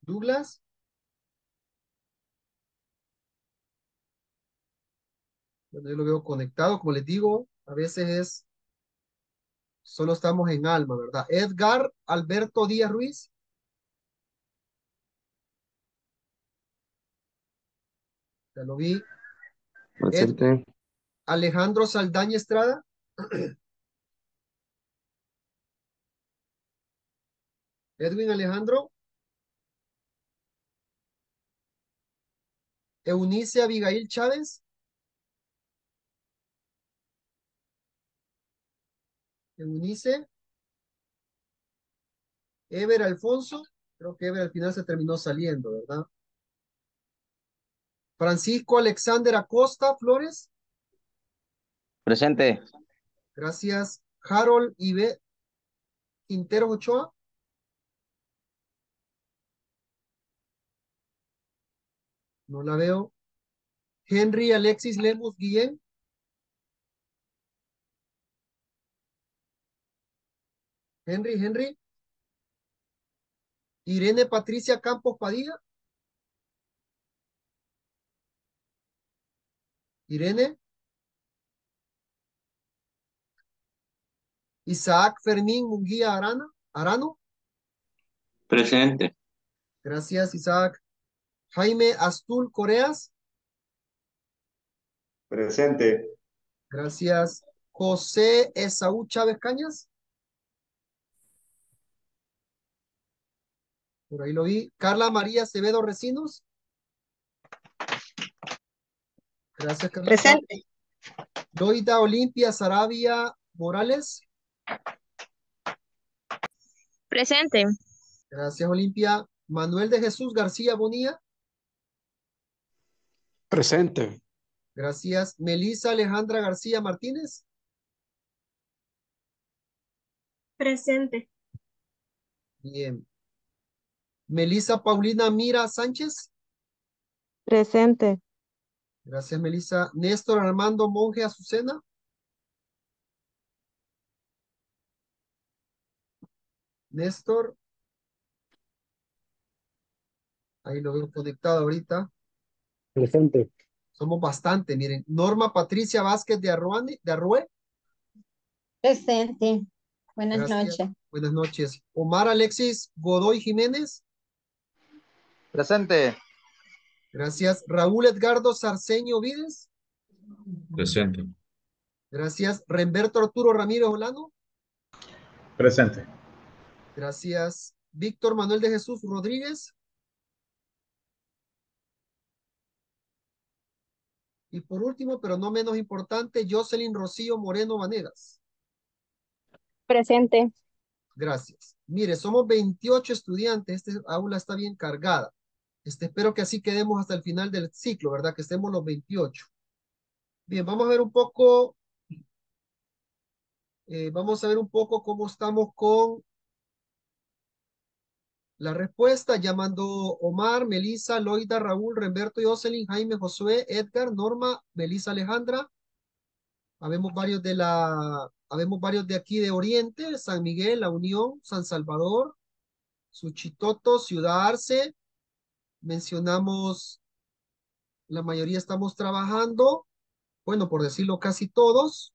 Douglas. Bueno, yo lo veo conectado, como les digo, a veces es, solo estamos en alma, ¿verdad? Edgar Alberto Díaz Ruiz. Ya lo vi. Presente. Alejandro Saldaña Estrada. Edwin Alejandro. Eunice Abigail Chávez. Eunice. Ever Alfonso. Creo que Ever al final se terminó saliendo, ¿verdad? Francisco Alexander Acosta Flores. Presente. Gracias. Harold Quintero Ochoa. No la veo. Henry Alexis Lemos Guillén. Henry. Irene Patricia Campos Padilla. Irene. Isaac Fermín Munguía Arano. Presente. Gracias, Isaac. Jaime Astul Coreas. Presente. Gracias. José Esaú Chávez Cañas. Por ahí lo vi. Carla María Acevedo Recinos. Gracias, Carla. Presente. Doida Olimpia Sarabia Morales. Presente. Gracias, Olimpia. Manuel de Jesús García Bonilla. Presente. Gracias. Melissa Alejandra García Martínez. Presente. Bien. Melissa Paulina Mira Sánchez. Presente. Gracias, Melissa. Néstor Armando Monge Azucena. Néstor. Ahí lo veo conectado ahorita. Presente. Somos bastante, miren. Norma Patricia Vázquez de Arrué. Presente. Buenas noches. Buenas noches. Omar Alexis Godoy Jiménez. Presente. Gracias. Raúl Edgardo Sarceño Vides. Presente. Gracias. Remberto Arturo Ramírez Olano. Presente. Gracias. Víctor Manuel de Jesús Rodríguez. Y por último, pero no menos importante, Jocelyn Rocío Moreno Vanegas. Presente. Gracias. Mire, somos 28 estudiantes. Esta aula está bien cargada. Espero que así quedemos hasta el final del ciclo, ¿verdad? Que estemos los 28. Bien, vamos a ver un poco. Vamos a ver un poco cómo estamos con la respuesta, llamando Omar, Melissa, Loida, Raúl, Remberto, Jocelyn, Jaime, Josué, Edgar, Norma, Melissa, Alejandra. Habemos varios de aquí de Oriente, San Miguel, La Unión, San Salvador, Suchitoto, Ciudad Arce. Mencionamos, la mayoría estamos trabajando, bueno, por decirlo casi todos.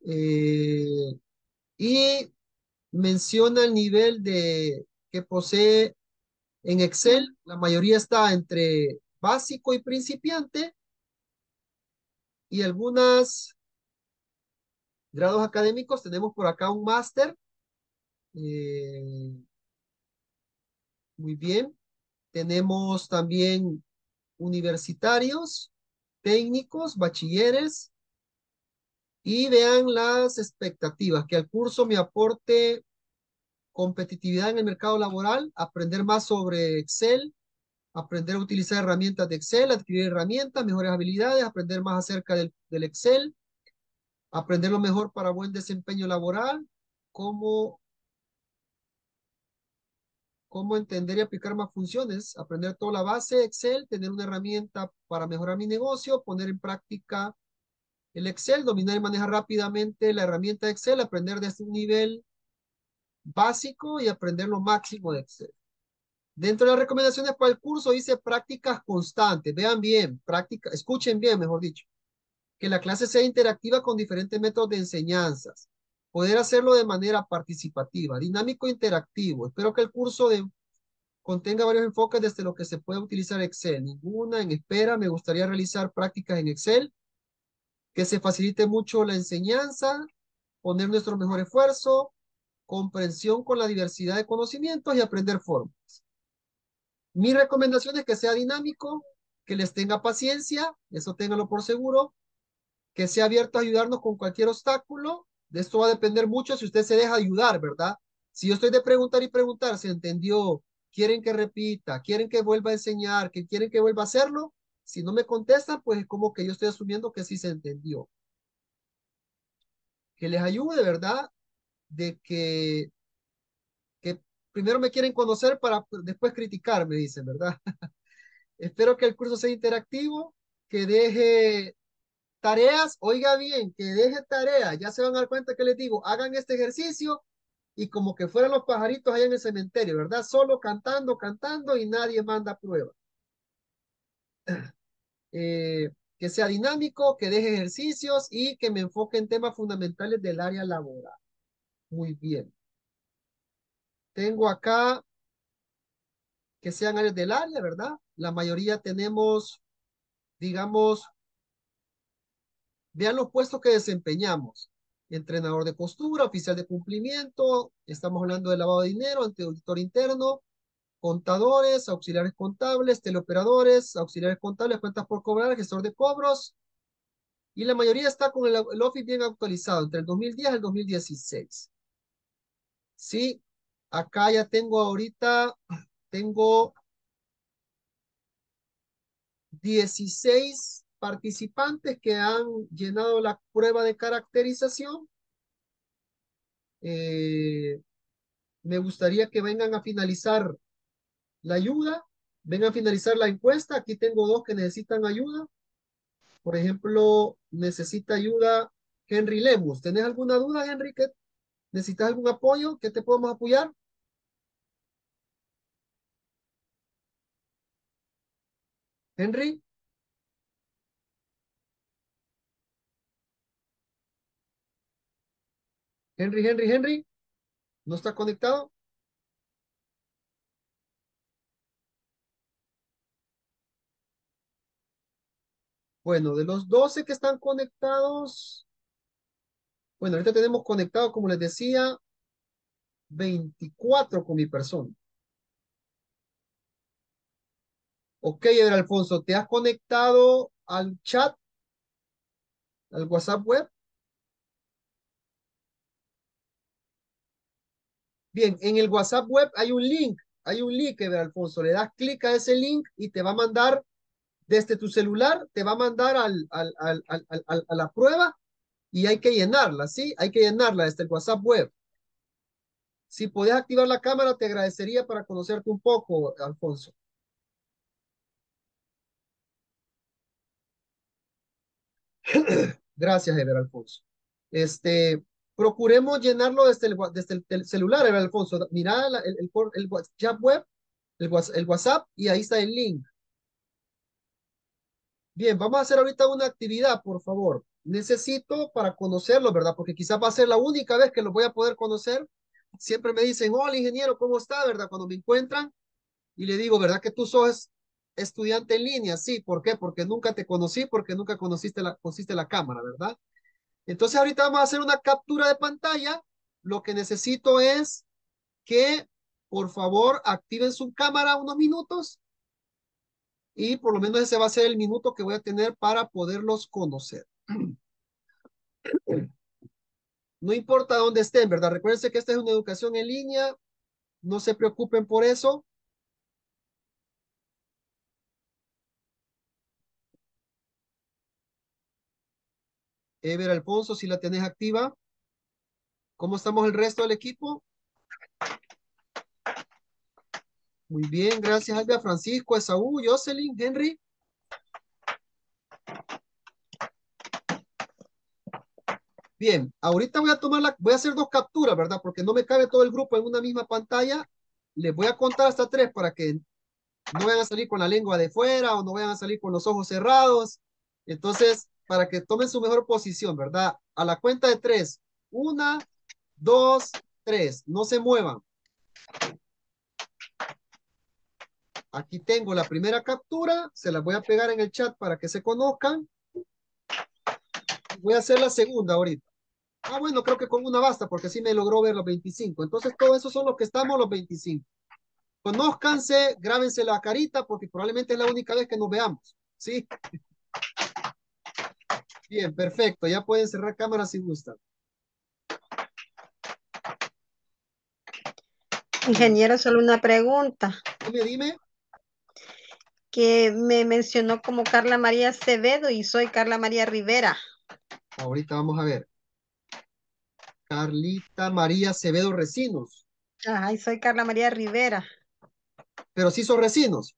Y menciona el nivel de que posee en Excel, la mayoría está entre básico y principiante y algunos grados académicos. Tenemos por acá un máster. Muy bien. Tenemos también universitarios, técnicos, bachilleres. Y vean las expectativas, que al curso me aporte competitividad en el mercado laboral, aprender más sobre Excel, aprender a utilizar herramientas de Excel, adquirir herramientas, mejores habilidades, aprender más acerca del Excel, aprender lo mejor para buen desempeño laboral, cómo entender y aplicar más funciones, aprender toda la base de Excel, tener una herramienta para mejorar mi negocio, poner en práctica el Excel, dominar y manejar rápidamente la herramienta de Excel, aprender desde un nivel básico y aprender lo máximo de Excel. Dentro de las recomendaciones para el curso dice prácticas constantes. Vean bien, escuchen bien, mejor dicho. Que la clase sea interactiva con diferentes métodos de enseñanzas. Poder hacerlo de manera participativa, dinámico e interactivo. Espero que el curso contenga varios enfoques desde lo que se puede utilizar Excel. Ninguna en espera. Me gustaría realizar prácticas en Excel. Que se facilite mucho la enseñanza, poner nuestro mejor esfuerzo, comprensión con la diversidad de conocimientos y aprender formas. Mi recomendación es que sea dinámico, que les tenga paciencia, eso ténganlo por seguro, que sea abierto a ayudarnos con cualquier obstáculo. De esto va a depender mucho si usted se deja ayudar, ¿verdad? Si yo estoy de preguntar y preguntar, ¿se entendió? ¿Quieren que repita? ¿Quieren que vuelva a enseñar? ¿Quieren que vuelva a hacerlo? Si no me contestan, pues es como que yo estoy asumiendo que sí se entendió. Que les ayude, ¿verdad? de que primero me quieren conocer para después criticar, me dicen, ¿verdad? Espero que el curso sea interactivo, que deje tareas, oiga bien, que deje tareas, ya se van a dar cuenta que les digo, hagan este ejercicio y como que fueran los pajaritos allá en el cementerio, ¿verdad? Solo cantando, cantando y nadie manda prueba. Que sea dinámico, que deje ejercicios y que me enfoque en temas fundamentales del área laboral. Muy bien. Tengo acá que sean áreas del área, ¿verdad? La mayoría tenemos, digamos, vean los puestos que desempeñamos. Entrenador de costura, oficial de cumplimiento, estamos hablando de lavado de dinero, ante auditor interno, contadores, auxiliares contables, teleoperadores, auxiliares contables, cuentas por cobrar, gestor de cobros. Y la mayoría está con el Office bien actualizado, entre el 2010 y el 2016. Sí, acá ya tengo ahorita, tengo 16 participantes que han llenado la prueba de caracterización. Me gustaría que vengan a finalizar la ayuda, vengan a finalizar la encuesta. Aquí tengo dos que necesitan ayuda. Por ejemplo, necesita ayuda Henry Lemus. ¿Tenés alguna duda, Henry? ¿Necesitas algún apoyo? ¿Qué te podemos apoyar? Henry. Henry. ¿No está conectado? Bueno, de los 12 que están conectados, bueno, ahorita tenemos conectado, como les decía, 24 con mi persona. Ok, Eber Alfonso, ¿te has conectado al chat, al WhatsApp web? Bien, en el WhatsApp web hay un link, Eber Alfonso, le das clic a ese link y te va a mandar desde tu celular, te va a mandar a la prueba y hay que llenarla, ¿sí? Hay que llenarla desde el WhatsApp web. Si podés activar la cámara, te agradecería para conocerte un poco, Alfonso. Gracias, Eber Alfonso. Procuremos llenarlo desde el celular, Eber Alfonso. Mirá el WhatsApp web, el WhatsApp, y ahí está el link. Bien, vamos a hacer ahorita una actividad, por favor. Necesito para conocerlo, ¿verdad? Porque quizás va a ser la única vez que lo voy a poder conocer. Siempre me dicen, hola ingeniero, ¿cómo está? ¿Verdad? Cuando me encuentran y le digo, ¿verdad? Que tú sos estudiante en línea. Sí, ¿por qué? Porque nunca te conocí, porque nunca conociste la cámara, ¿verdad? Entonces ahorita vamos a hacer una captura de pantalla. Lo que necesito es que, por favor, activen su cámara unos minutos. Y por lo menos ese va a ser el minuto que voy a tener para poderlos conocer. No importa dónde estén, ¿verdad? Recuérdense que esta es una educación en línea. No se preocupen por eso. Eber Alfonso, si la tenés activa. ¿Cómo estamos el resto del equipo? Muy bien, gracias Alba, Francisco, Esaú, Jocelyn, Henry. Bien, ahorita voy a hacer dos capturas, ¿verdad? Porque no me cabe todo el grupo en una misma pantalla. Les voy a contar hasta 3 para que no vayan a salir con la lengua de fuera o no vayan a salir con los ojos cerrados. Entonces, para que tomen su mejor posición, ¿verdad? A la cuenta de 3. 1, 2, 3. No se muevan. Aquí tengo la primera captura. Se la voy a pegar en el chat para que se conozcan. Voy a hacer la segunda ahorita. Ah, bueno, creo que con una basta porque sí me logró ver los 25. Entonces, todos esos son los que estamos los 25. Conózcanse, grábense la carita porque probablemente es la única vez que nos veamos. ¿Sí? Bien, perfecto. Ya pueden cerrar cámara si gustan. Ingeniero, solo una pregunta. Dime. Que me mencionó como Carla María Acevedo y soy Carla María Rivera. Ahorita vamos a ver. Carlita María Acevedo Resinos. Ajá, y soy Carla María Rivera. Pero sí son Resinos.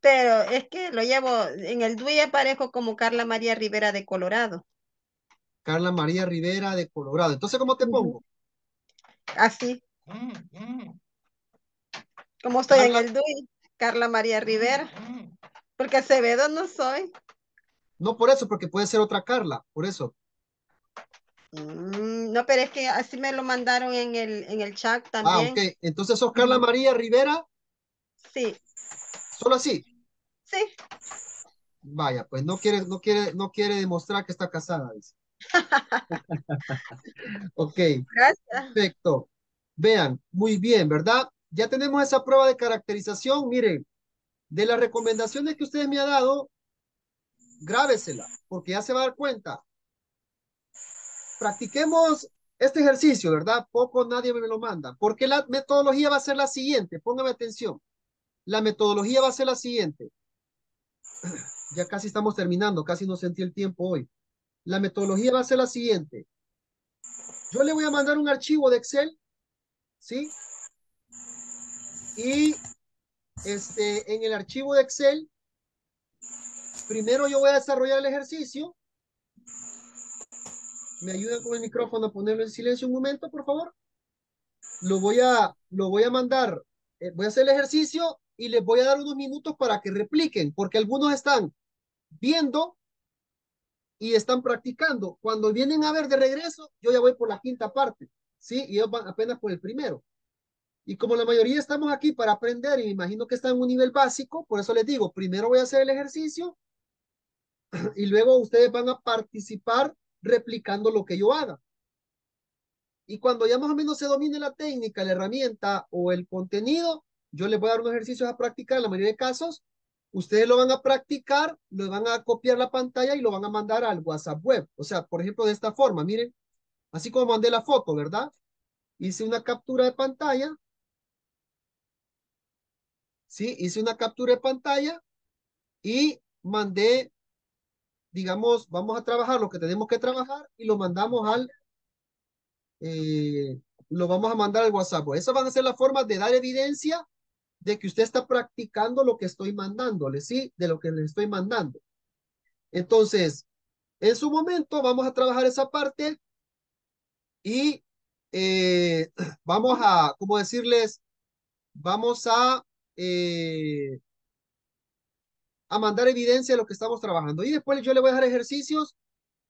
Pero es que lo llevo, en el DUI aparezco como Carla María Rivera de Colorado. Carla María Rivera de Colorado. Entonces, ¿cómo te pongo? Así. ¿Cómo estoy Carla... en el DUI? Carla María Rivera. Porque Acevedo no soy. No, por eso, porque puede ser otra Carla, por eso. No, pero es que así me lo mandaron en el chat también. Ah, ok. Entonces, ¿sos Carla María Rivera? Sí. ¿Solo así? Sí. Vaya, pues no quiere demostrar que está casada, dice. Ok. Gracias. Perfecto. Vean, muy bien, ¿verdad? Ya tenemos esa prueba de caracterización. Miren, de las recomendaciones que ustedes me han dado, grábesela, porque ya se va a dar cuenta. Practiquemos este ejercicio, ¿verdad? Poco nadie me lo manda. Porque la metodología va a ser la siguiente. Póngame atención. La metodología va a ser la siguiente. Ya casi estamos terminando. Casi no sentí el tiempo hoy. La metodología va a ser la siguiente. Yo le voy a mandar un archivo de Excel. ¿Sí? Y en el archivo de Excel, primero yo voy a desarrollar el ejercicio. ¿Me ayudan con el micrófono a ponerlo en silencio un momento, por favor? Lo voy a mandar. Voy a hacer el ejercicio y les voy a dar unos minutos para que repliquen, porque algunos están viendo y están practicando. Cuando vienen a ver de regreso, yo ya voy por la quinta parte, ¿sí? Y ellos van apenas por el primero. Y como la mayoría estamos aquí para aprender, y me imagino que están en un nivel básico, por eso les digo, primero voy a hacer el ejercicio y luego ustedes van a participar replicando lo que yo haga. Y cuando ya más o menos se domine la técnica, la herramienta o el contenido, yo les voy a dar unos ejercicios a practicar. En la mayoría de casos, ustedes lo van a practicar, lo van a copiar la pantalla y lo van a mandar al WhatsApp web. O sea, por ejemplo, de esta forma, miren, así como mandé la foto, ¿verdad? Hice una captura de pantalla. Sí, hice una captura de pantalla y mandé, digamos, vamos a trabajar lo que tenemos que trabajar y lo mandamos al, lo vamos a mandar al WhatsApp. Esas van a ser las formas de dar evidencia de que usted está practicando lo que estoy mandándole, ¿sí? De lo que le estoy mandando. Entonces, en su momento vamos a trabajar esa parte y vamos a, ¿cómo decirles? Vamos a mandar evidencia de lo que estamos trabajando. Y después yo le voy a dejar ejercicios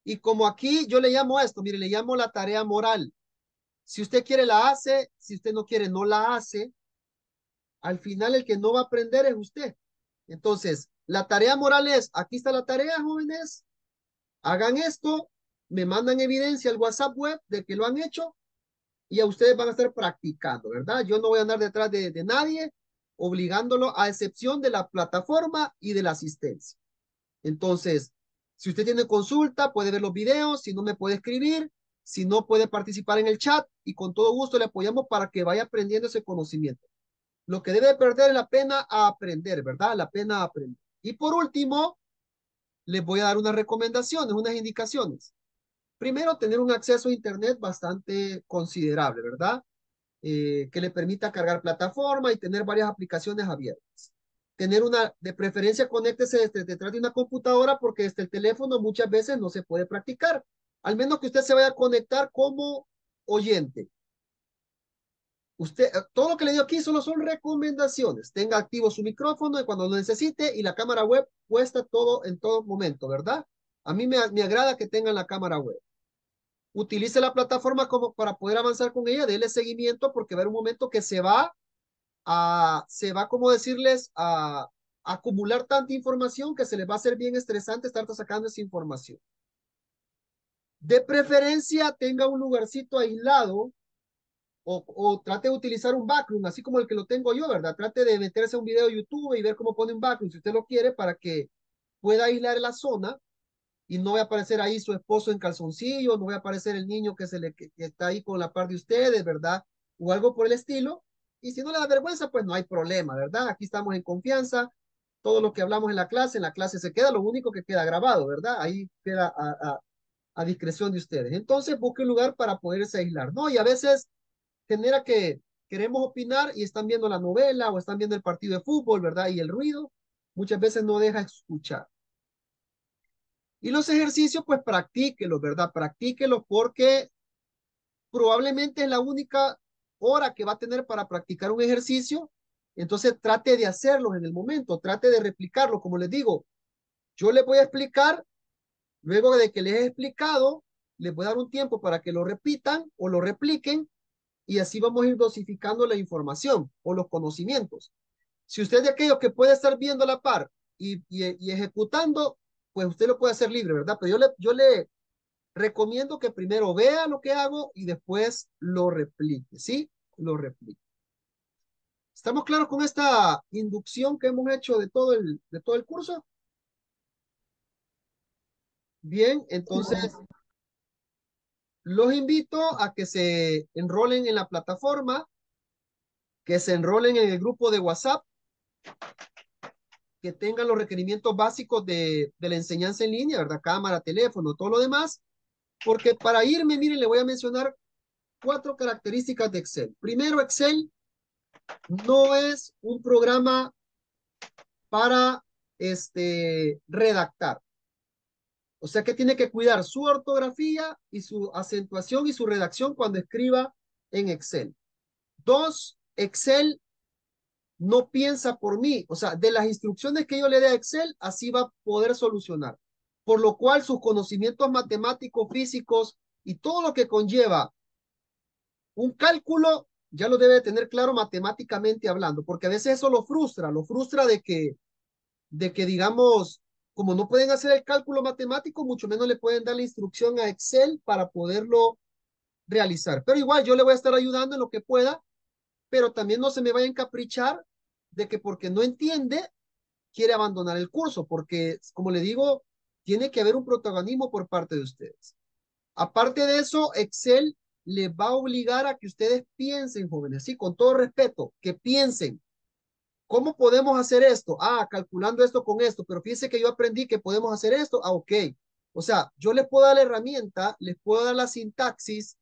y como aquí yo le llamo esto, mire, le llamo la tarea moral. Si usted quiere la hace, si usted no quiere no la hace. Al final el que no va a aprender es usted. Entonces, la tarea moral es, aquí está la tarea, jóvenes. Hagan esto, me mandan evidencia al WhatsApp web de que lo han hecho y a ustedes van a estar practicando, ¿verdad? Yo no voy a andar detrás de nadie, obligándolo a excepción de la plataforma y de la asistencia. Entonces, si usted tiene consulta, puede ver los videos, si no me puede escribir, si no puede participar en el chat y con todo gusto le apoyamos para que vaya aprendiendo ese conocimiento. Lo que debe perder es la pena a aprender, ¿verdad? La pena a aprender. Y por último, les voy a dar unas recomendaciones, unas indicaciones. Primero, tener un acceso a internet bastante considerable, ¿verdad? Que le permita cargar plataforma y tener varias aplicaciones abiertas. Tener una, de preferencia, conéctese desde detrás de una computadora porque desde el teléfono muchas veces no se puede practicar, al menos que usted se vaya a conectar como oyente. Usted, todo lo que le dio aquí solo son recomendaciones. Tenga activo su micrófono y cuando lo necesite y la cámara web puesta todo en todo momento, ¿verdad? A mí me agrada que tengan la cámara web. Utilice la plataforma como para poder avanzar con ella, déle seguimiento porque va a haber un momento que se va, como decirles, a acumular tanta información que se les va a hacer bien estresante estar sacando esa información. De preferencia, tenga un lugarcito aislado o trate de utilizar un background, así como el que lo tengo yo, ¿verdad? Trate de meterse a un video de YouTube y ver cómo pone un background, si usted lo quiere, para que pueda aislar la zona. Y no va a aparecer ahí su esposo en calzoncillo, no va a aparecer el niño que está ahí con la par de ustedes, ¿verdad? O algo por el estilo. Y si no le da vergüenza, pues no hay problema, ¿verdad? Aquí estamos en confianza. Todo lo que hablamos en la clase se queda. Lo único que queda grabado, ¿verdad? Ahí queda a discreción de ustedes. Entonces busque un lugar para poderse aislar, ¿no? Y a veces genera que queremos opinar y están viendo la novela o están viendo el partido de fútbol, ¿verdad? Y el ruido muchas veces no deja escuchar. Y los ejercicios, pues practíquelos, ¿verdad? Practíquelos porque probablemente es la única hora que va a tener para practicar un ejercicio. Entonces trate de hacerlos en el momento, trate de replicarlos. Como les digo, yo les voy a explicar, luego de que les he explicado, les voy a dar un tiempo para que lo repitan o lo repliquen. Y así vamos a ir dosificando la información o los conocimientos. Si usted es de aquellos que puede estar viendo a la par y ejecutando, pues usted lo puede hacer libre, ¿verdad? Pero yo le recomiendo que primero vea lo que hago y después lo replique, ¿sí? Lo replique. ¿Estamos claros con esta inducción que hemos hecho de todo el curso? Bien, entonces... los invito a que se enrolen en la plataforma, que se enrolen en el grupo de WhatsApp, que tengan los requerimientos básicos de la enseñanza en línea, ¿verdad? Cámara, teléfono, todo lo demás. Porque para irme, miren, le voy a mencionar 4 características de Excel. Primero, Excel no es un programa para redactar. O sea que tiene que cuidar su ortografía y su acentuación y su redacción cuando escriba en Excel. 2, Excel no piensa por mí. O sea, de las instrucciones que yo le dé a Excel, así va a poder solucionar. Por lo cual sus conocimientos matemáticos, físicos y todo lo que conlleva un cálculo, ya lo debe tener claro matemáticamente hablando. Porque a veces eso lo frustra de que digamos... como no pueden hacer el cálculo matemático, mucho menos le pueden dar la instrucción a Excel para poderlo realizar. Pero igual yo le voy a estar ayudando en lo que pueda, pero también no se me vaya a encaprichar de que porque no entiende, quiere abandonar el curso, porque como le digo, tiene que haber un protagonismo por parte de ustedes. Aparte de eso, Excel les va a obligar a que ustedes piensen, jóvenes, sí, con todo respeto, que piensen. ¿Cómo podemos hacer esto? Ah, calculando esto con esto, pero fíjense que yo aprendí que podemos hacer esto. Ah, ok. O sea, yo les puedo dar la herramienta, les puedo dar la sintaxis,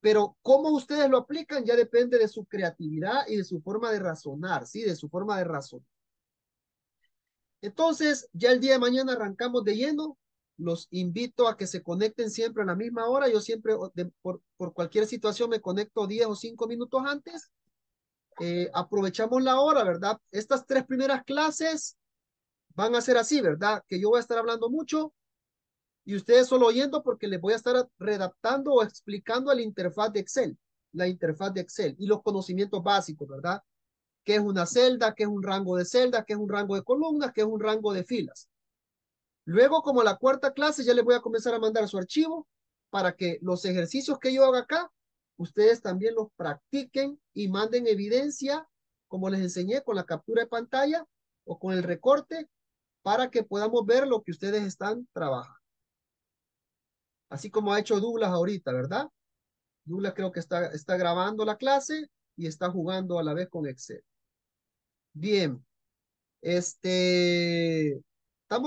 pero cómo ustedes lo aplican ya depende de su creatividad y de su forma de razonar, ¿sí? De su forma de razonar. Entonces, ya el día de mañana arrancamos de lleno. Los invito a que se conecten siempre a la misma hora. Yo siempre, por cualquier situación, me conecto 10 o 5 minutos antes. Aprovechamos la hora, ¿verdad? Estas 3 primeras clases van a ser así, ¿verdad? Que yo voy a estar hablando mucho y ustedes solo oyendo porque les voy a estar redactando o explicando a la interfaz de Excel y los conocimientos básicos, ¿verdad? ¿Qué es una celda? ¿Qué es un rango de celdas? ¿Qué es un rango de columnas? ¿Qué es un rango de filas? Luego, como la 4ª clase, ya les voy a comenzar a mandar su archivo para que los ejercicios que yo haga acá ustedes también los practiquen y manden evidencia, como les enseñé, con la captura de pantalla o con el recorte, para que podamos ver lo que ustedes están trabajando. Así como ha hecho Douglas ahorita, ¿verdad? Douglas creo que está grabando la clase y está jugando a la vez con Excel. Bien. ¿Estamos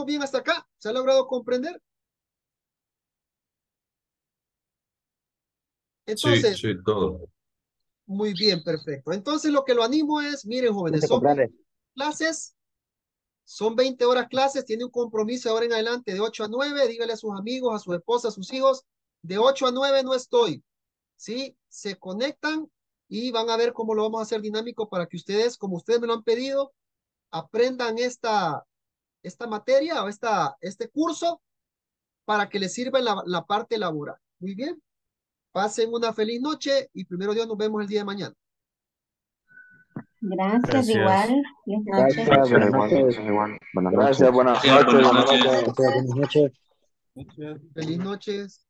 bien hasta acá? ¿Se ha logrado comprender? Entonces, sí, todo. Muy bien, perfecto. Entonces lo que lo animo es, miren jóvenes, son 20 clases, son 20 horas clases, tiene un compromiso ahora en adelante de 8 a 9, dígale a sus amigos, a su esposa, a sus hijos, de 8 a 9 no estoy, ¿sí? Se conectan y van a ver cómo lo vamos a hacer dinámico para que ustedes, como ustedes me lo han pedido, aprendan esta materia o este curso para que les sirva en la parte laboral. Muy bien. Pasen una feliz noche y primero Dios nos vemos el día de mañana. Gracias. Igual. Buenas noches. Buenas noches. Buenas noches. Feliz noches.